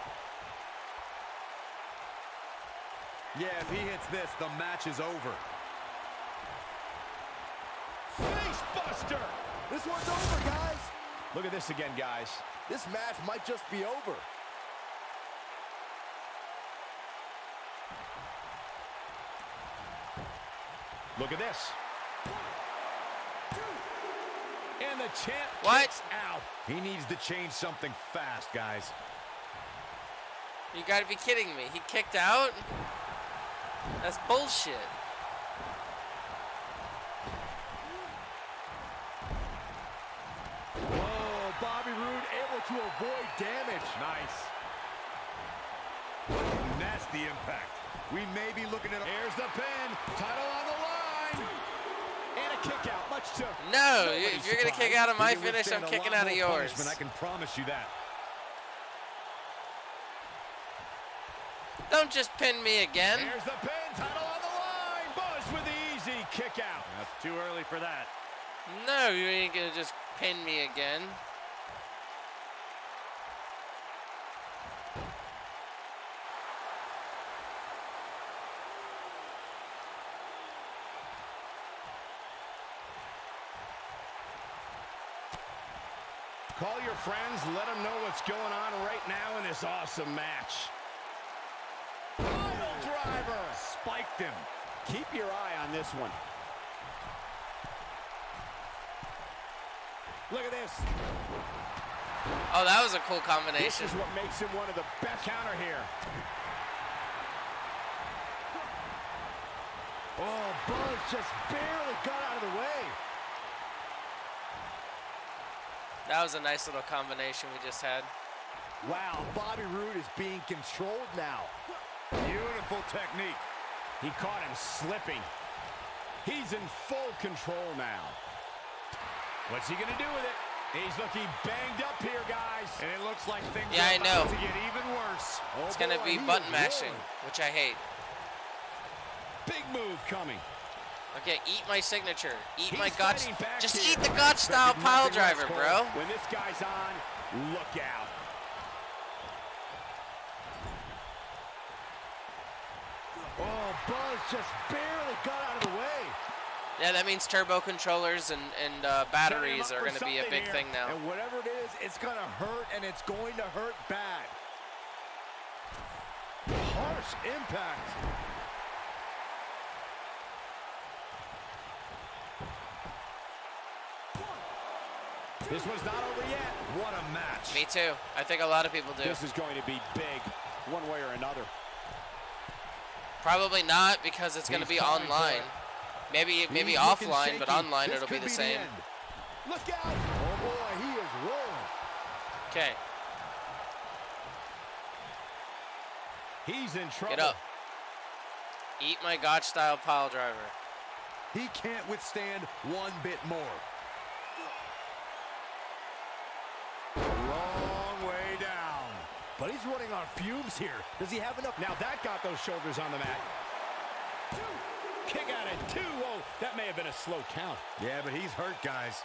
Yeah, if he hits this, the match is over. Face buster! This one's over, guys. Look at this again, guys. This match might just be over. Look at this. And the champ kicks out. He needs to change something fast, guys. You gotta be kidding me. He kicked out? That's bullshit. Whoa, Bobby Roode able to avoid damage. Nice. What a nasty impact. We may be looking at... Here's the pin. Title on the line. And a kick out. Much to... No, if you're going to kick out of my finish, I'm kicking out of yours. I can promise you that. Don't just pin me again. Here's the pin. Title on the line. Buzz with the easy kick out. That's too early for that. No, you ain't going to just pin me again. Call your friends, let them know what's going on right now in this awesome match. Pile driver! Spiked him. Keep your eye on this one. Look at this. Oh, that was a cool combination. This is what makes him one of the best. Counter here. Oh, Buzz just barely got out of the way. That was a nice little combination we just had. Wow, Bobby Roode is being controlled now. Beautiful technique. He caught him slipping. He's in full control now. What's he going to do with it? He's looking banged up here, guys. And it looks like things are about to get even worse. Oh, it's going to be button mashing, which I hate. Big move coming. Okay, eat my signature. Eat my God. Just eat the God style pile driver, bro. When this guy's on, look out. Oh, Buzz just barely got out of the way. Yeah, that means turbo controllers and batteries are going to be a big thing now. And whatever it is, it's going to hurt, and it's going to hurt bad. Harsh impact. This one's not over yet. What a match. Me too. I think a lot of people do. This is going to be big, one way or another. Probably not, because it's going to be online. Maybe offline, but online it'll be the same. Look out! Oh boy, he is rolling. Okay. He's in trouble. Get up. Eat my gotch style pile driver. He can't withstand one bit more. But he's running on fumes here. Does he have enough? Now that got those shoulders on the mat. Kick out at two. Oh, that may have been a slow count. Yeah, but he's hurt, guys.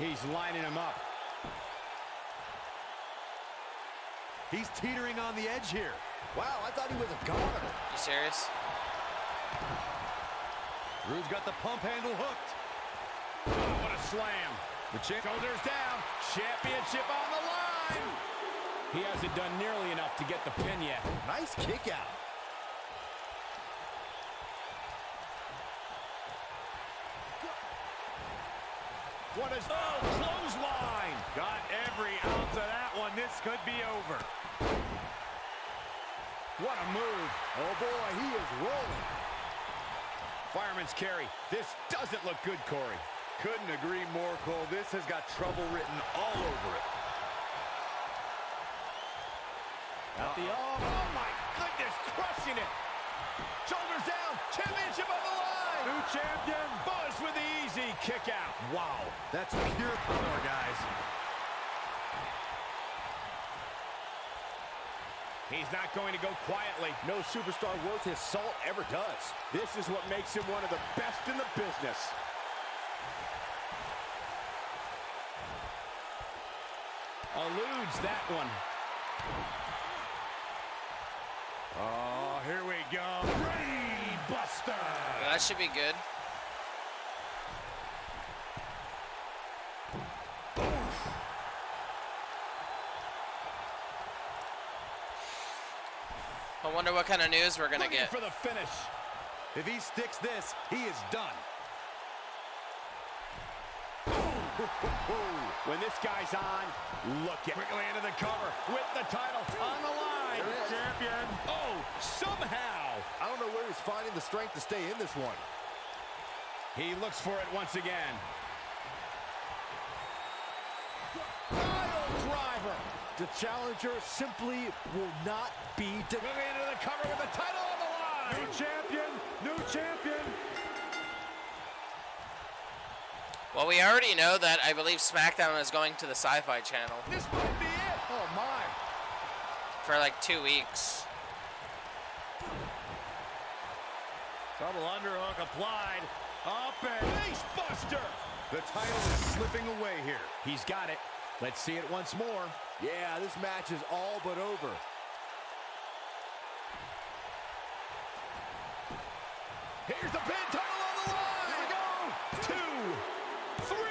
He's lining him up. He's teetering on the edge here. Wow, I thought he was a goner. You serious? Roode's got the pump handle hooked. Oh, what a slam. The shoulders down, championship on the line. He hasn't done nearly enough to get the pin yet. Nice kick out. What is, oh, clothesline. Got every ounce of that one. This could be over. What a move. Oh boy, he is rolling. Fireman's carry. This doesn't look good, Corey. Couldn't agree more, Cole. This has got trouble written all over it. Oh my goodness, crushing it. Shoulders down, championship on the line. New champion, Buzz with the easy kick out. Wow, that's pure power, guys. He's not going to go quietly. No superstar worth his salt ever does. This is what makes him one of the best in the business. Eludes that one. Oh, here we go. Brain buster. That should be good. Oof. I wonder what kind of news we're going to get. For the finish. If he sticks this, he is done. When this guy's on, look at quickly into the cover with the title on the line. Champion. Oh, somehow. I don't know where he's finding the strength to stay in this one. He looks for it once again. Pile driver. The challenger simply will not be defeated. Moving into the cover with the title on the line. New champion. New champion. Well, we already know that I believe SmackDown is going to the Sci-Fi Channel. This might be it. Oh, my. For like 2 weeks. Double underhook applied. Up and face buster. The title is slipping away here. He's got it. Let's see it once more. Yeah, this match is all but over. Here's the pin. Title on the line. Here we go. 2, 3.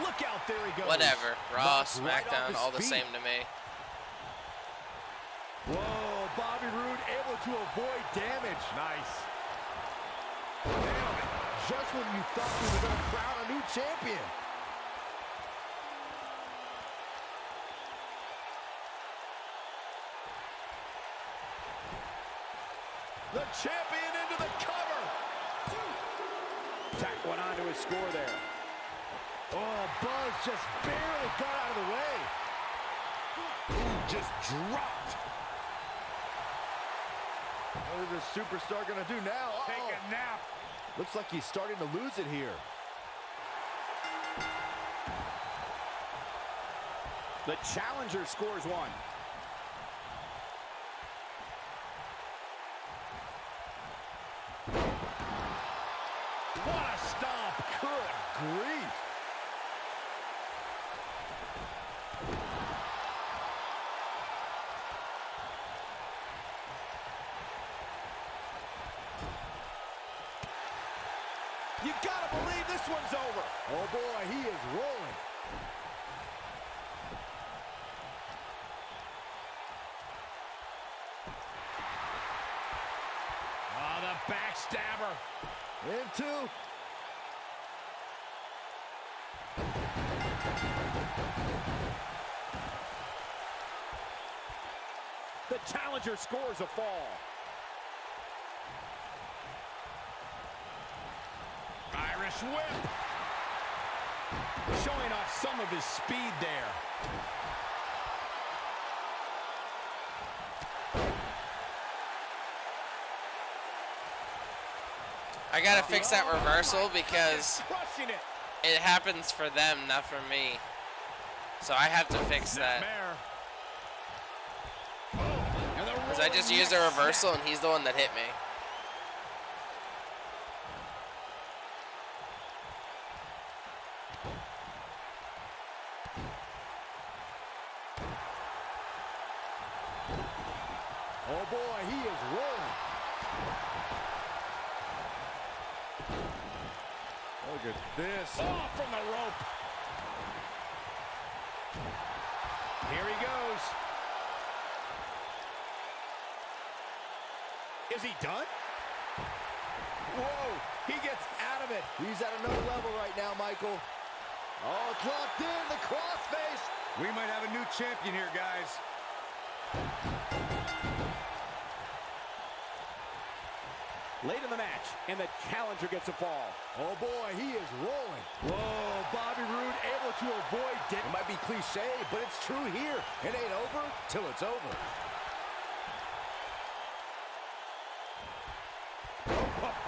Look out, there he goes. Whatever. Raw, SmackDown, all the same to me. Whoa, Bobby Roode able to avoid damage. Nice. Damn it. just when you thought we were going to crown a new champion. The champion into the cover. Tack went on to his score there. Oh, Buzz just barely got out of the way. Ooh, just dropped. What is this superstar going to do now? Uh-oh. Take a nap. Looks like he's starting to lose it here. The challenger scores one. Grief. You gotta believe this one's over. Oh boy, he is rolling. Oh, the backstabber. Into. The challenger scores a fall. Irish whip. Showing off some of his speed there. I gotta fix that reversal because it happens for them, not for me. So I have to fix that. Because I just used a reversal and he's the one that hit me. Oh boy, he is rolling. Look at this. Oh, from the rope. Here he goes. Is he done? Whoa, he gets out of it. He's at another level right now, Michael. Oh, it's locked in, the cross face. We might have a new champion here, guys. Late in the match, and the challenger gets a fall. Oh boy, he is rolling. Whoa, Bobby Roode able to avoid it. It might be cliche, but it's true here. It ain't over till it's over.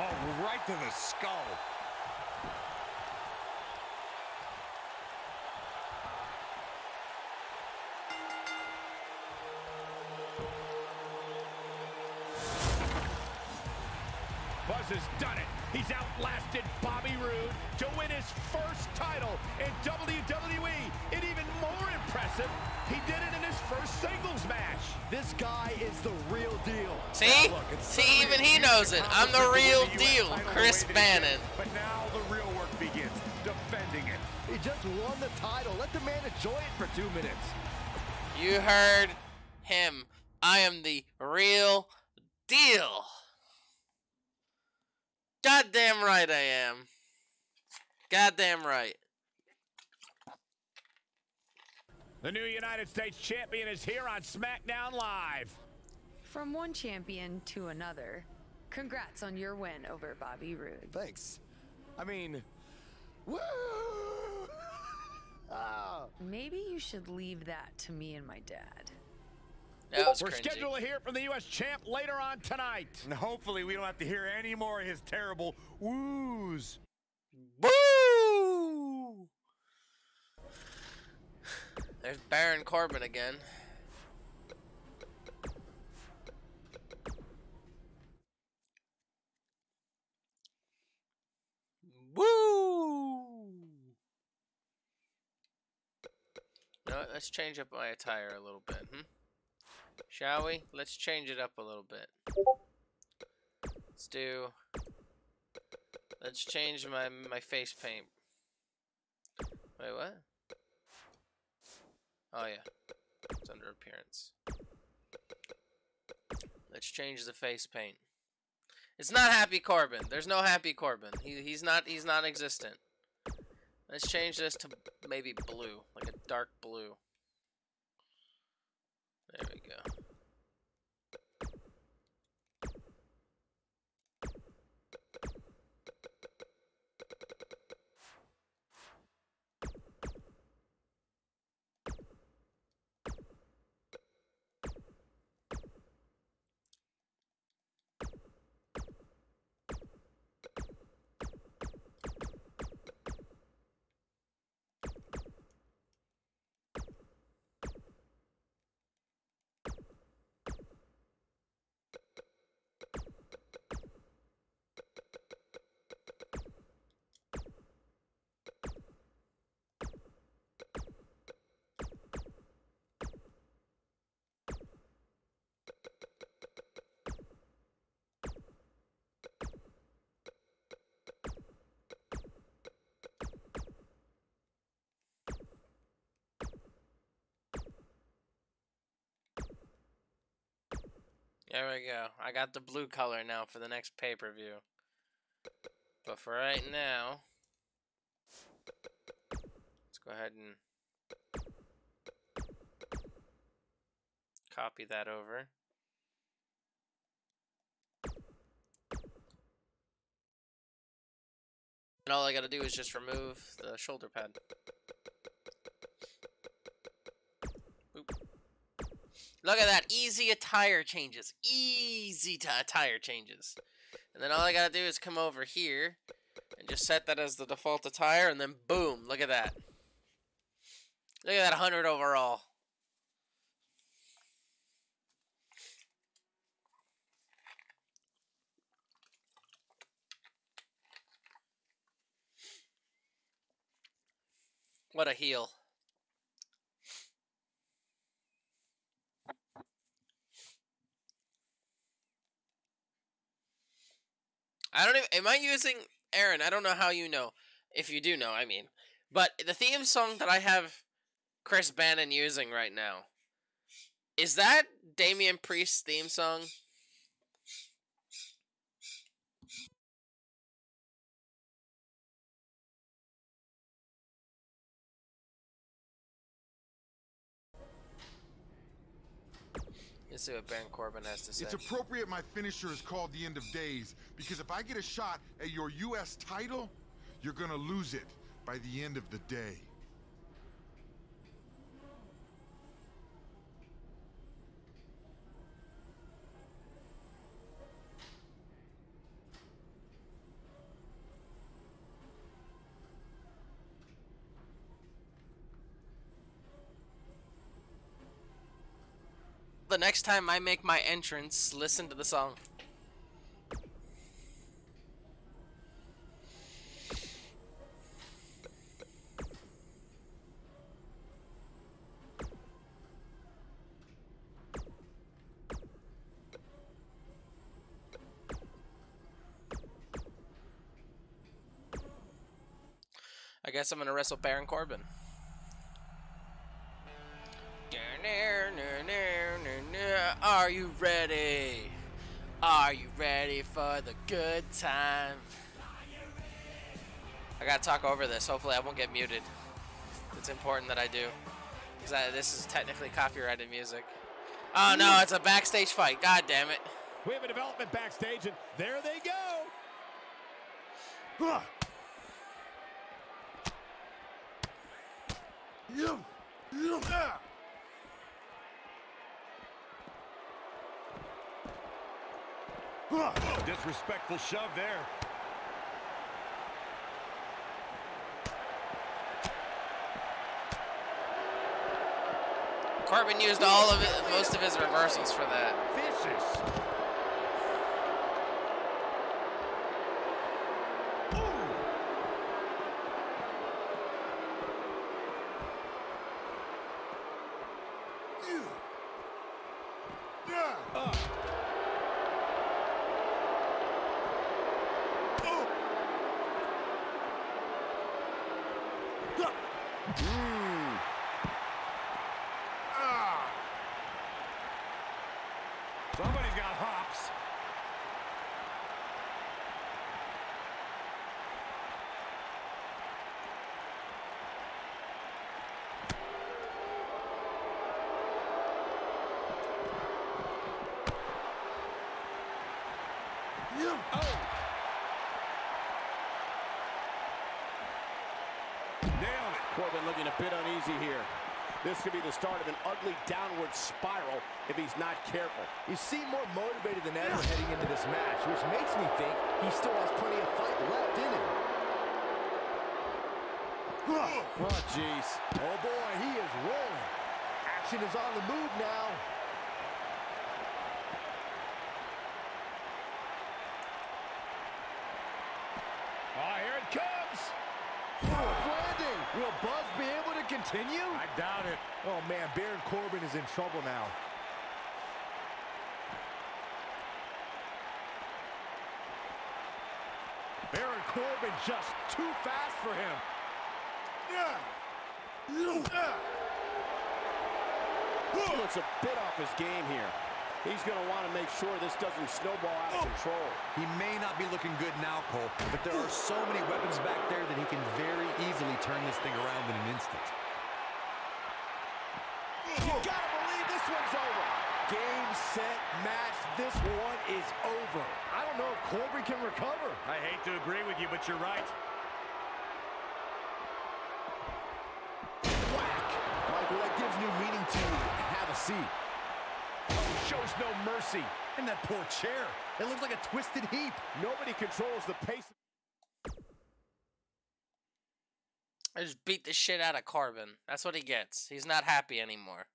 Oh, right to the skull. Buzz has done it. He's outlasted Bobby Roode to win his first title in WWE. And even more impressive, he did it in his first singles match. This guy is the real deal. See? Look, see, even he knows it. I'm the real deal, Chris Bannon. But now the real work begins, defending it. He just won the title. Let the man enjoy it for 2 minutes. You heard him. I am the real deal. Goddamn right I am. Goddamn right. The new United States champion is here on SmackDown Live. From one champion to another, congrats on your win over Bobby Roode. Thanks. I mean, woo! Oh. Maybe you should leave that to me and my dad. We're scheduled to hear from the U.S. champ later on tonight. And hopefully we don't have to hear any more of his terrible woos. Boo! There's Baron Corbin again. Woo! You know what? Let's change up my attire a little bit, hmm? Shall we? Let's change it up a little bit. Let's change my face paint. Wait, what? Oh yeah, it's under appearance. Let's change the face paint. It's not Happy Corbin. There's no Happy Corbin. He's non-existent. Let's change this to maybe blue, like a dark blue. There we go. There we go. I got the blue color now for the next pay-per-view. But for right now, let's go ahead and copy that over. And all I gotta do is just remove the shoulder pad. Look at that. Easy attire changes. Easy attire changes. And then all I gotta do is come over here and just set that as the default attire, and then boom. Look at that. Look at that 100 overall. What a heel. I don't even, am I using, Aaron, I don't know how you know, if you do know, I mean, but the theme song that I have Chris Bannon using right now, is that Damian Priest's theme song? Let's see what Baron Corbin has to say. It's appropriate my finisher is called the End of Days, because if I get a shot at your U.S. title, you're gonna lose it by the end of the day. The next time I make my entrance, listen to the song. I guess I'm gonna wrestle Baron Corbin. Are you ready? Are you ready for the good time? I gotta talk over this. Hopefully I won't get muted. It's important that I do, because this is technically copyrighted music. Oh no, it's a backstage fight. God damn it. We have a development backstage, and there they go. Oh, disrespectful shove there. Corbin used all of it, most of his reversals for that. Corbin looking a bit uneasy here. This could be the start of an ugly downward spiral if he's not careful. He seemed more motivated than ever heading into this match, which makes me think he still has plenty of fight left in him. Oh, jeez. Oh, boy, he is rolling. Action is on the move now. Oh, here it comes. Oh, it's landing. Will Buzz be able to continue? I doubt it. Oh, man, Baron Corbin is in trouble now. Baron Corbin just too fast for him. He looks a bit off his game here. He's going to want to make sure this doesn't snowball out of control. He may not be looking good now, Cole, but there are so many weapons back there that he can very easily turn this thing around in an instant. You got to believe this one's over. Game, set, match. This one is over. I don't know if Corbin can recover. I hate to agree with you, but you're right. Whack. Michael, that gives new meaning to have a seat. Shows no mercy. And that poor chair. It looks like a twisted heap. Nobody controls the pace. I just beat the shit out of Corbin. That's what he gets. He's not happy anymore.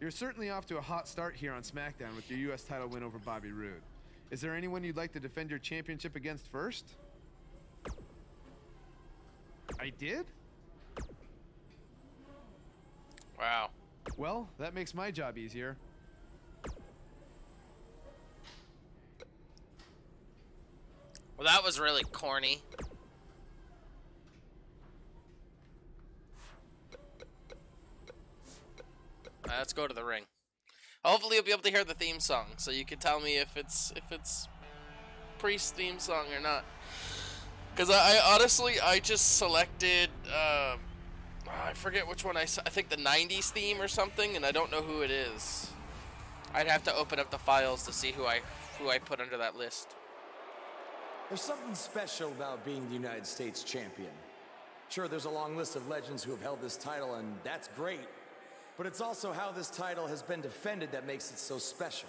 You're certainly off to a hot start here on SmackDown with your U.S. title win over Bobby Roode. Is there anyone you'd like to defend your championship against first? I did? Wow. Well, that makes my job easier. Well, that was really corny. Let's go to the ring. Hopefully you'll be able to hear the theme song, so you can tell me if it's Priest's theme song or not. Because I honestly, I just selected, I forget which one I think the 90s theme or something, and I don't know who it is. I'd have to open up the files to see who I put under that list. There's something special about being the United States champion. Sure, there's a long list of legends who have held this title, and that's great. But it's also how this title has been defended that makes it so special.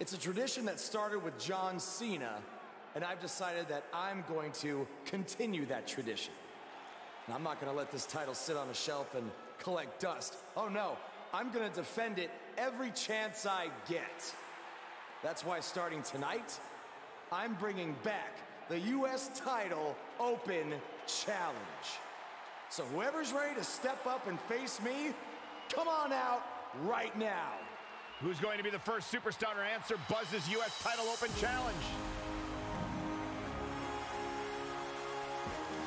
It's a tradition that started with John Cena, and I've decided that I'm going to continue that tradition. And I'm not going to let this title sit on a shelf and collect dust. Oh no, I'm going to defend it every chance I get. That's why starting tonight, I'm bringing back the U.S. title open challenge. So whoever's ready to step up and face me, come on out right now. Who's going to be the first superstar to answer Buzz's U.S. title open challenge?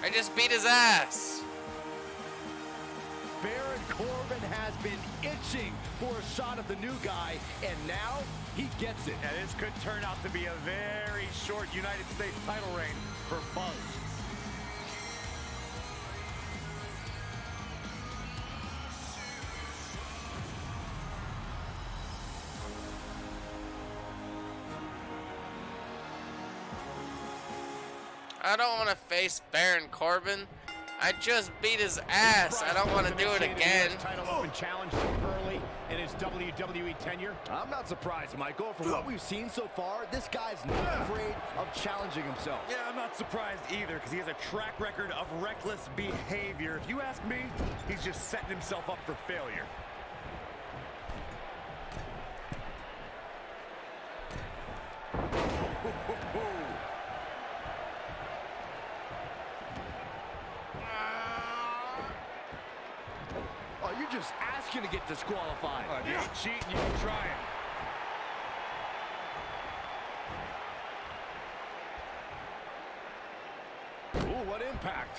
I just beat his ass. Baron Corbin has been itching for a shot of the new guy, and now he gets it. And this could turn out to be a very short United States title reign for Buzz. I don't want to face Baron Corbin. I just beat his ass. I don't want to do it again. Title open challenge early in his WWE tenure. I'm not surprised, Michael. From what we've seen so far, this guy's not afraid of challenging himself. Yeah, I'm not surprised either, because he has a track record of reckless behavior. If you ask me, he's just setting himself up for failure. Just asking to get disqualified. Oh, you can cheat and you can try it. Ooh, what impact.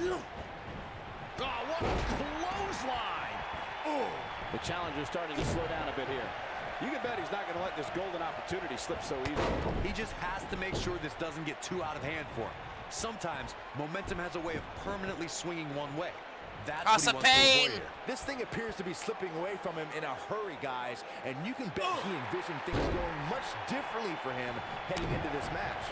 Oh, what a clothesline. Ooh. The challenger's starting to slow down a bit here. You can bet he's not going to let this golden opportunity slip so easily. He just has to make sure this doesn't get too out of hand for him. Sometimes momentum has a way of permanently swinging one way. That's what he wants to avoid here. This thing appears to be slipping away from him in a hurry, guys, and you can bet he envisioned things going much differently for him heading into this match.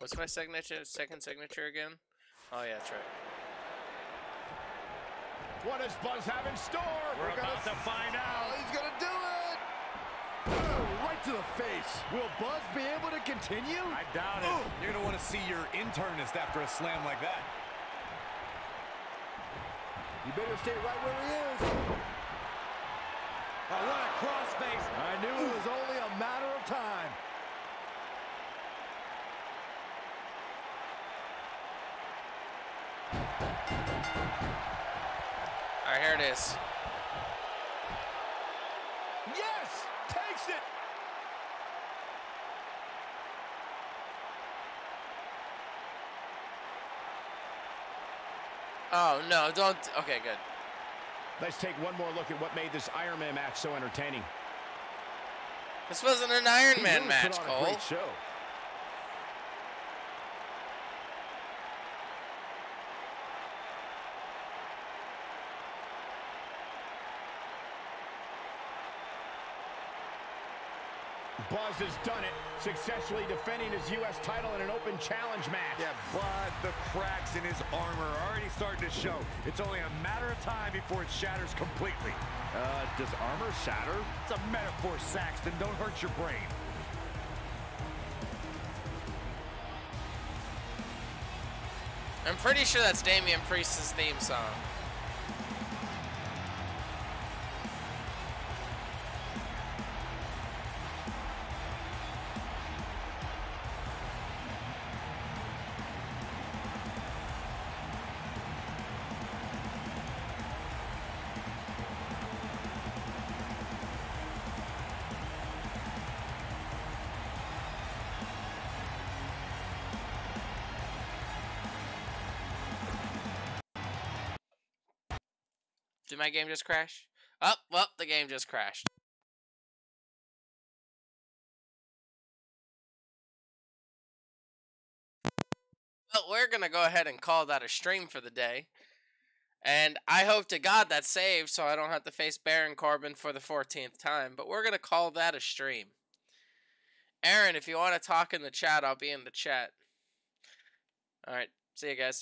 What's my signature? Second signature again? Oh yeah, that's right. What does Buzz have in store? We're about to find out. He's gonna do it! Boom, right to the face. Will Buzz be able to continue? I doubt it. Ooh. You're gonna want to see your internist after a slam like that. You better stay right where he is. Oh, what a cross face. I knew it was only a matter of time. All right, here it is. Yes! Takes it! Oh, no, don't. Okay, good. Let's take one more look at what made this Iron Man match so entertaining. This wasn't an Iron Man match, Cole. Great show. Buzz has done it, successfully defending his U.S. title in an open challenge match. Yeah, but the cracks in his armor are already starting to show. It's only a matter of time before it shatters completely. Does armor shatter? It's a metaphor, Saxton. Don't hurt your brain. I'm pretty sure that's Damian Priest's theme song. Did my game just crash? Oh, well, the game just crashed. Well, we're going to go ahead and call that a stream for the day. And I hope to God that's saved so I don't have to face Baron Corbin for the 14th time. But we're going to call that a stream. Aaron, if you want to talk in the chat, I'll be in the chat. All right, see you guys.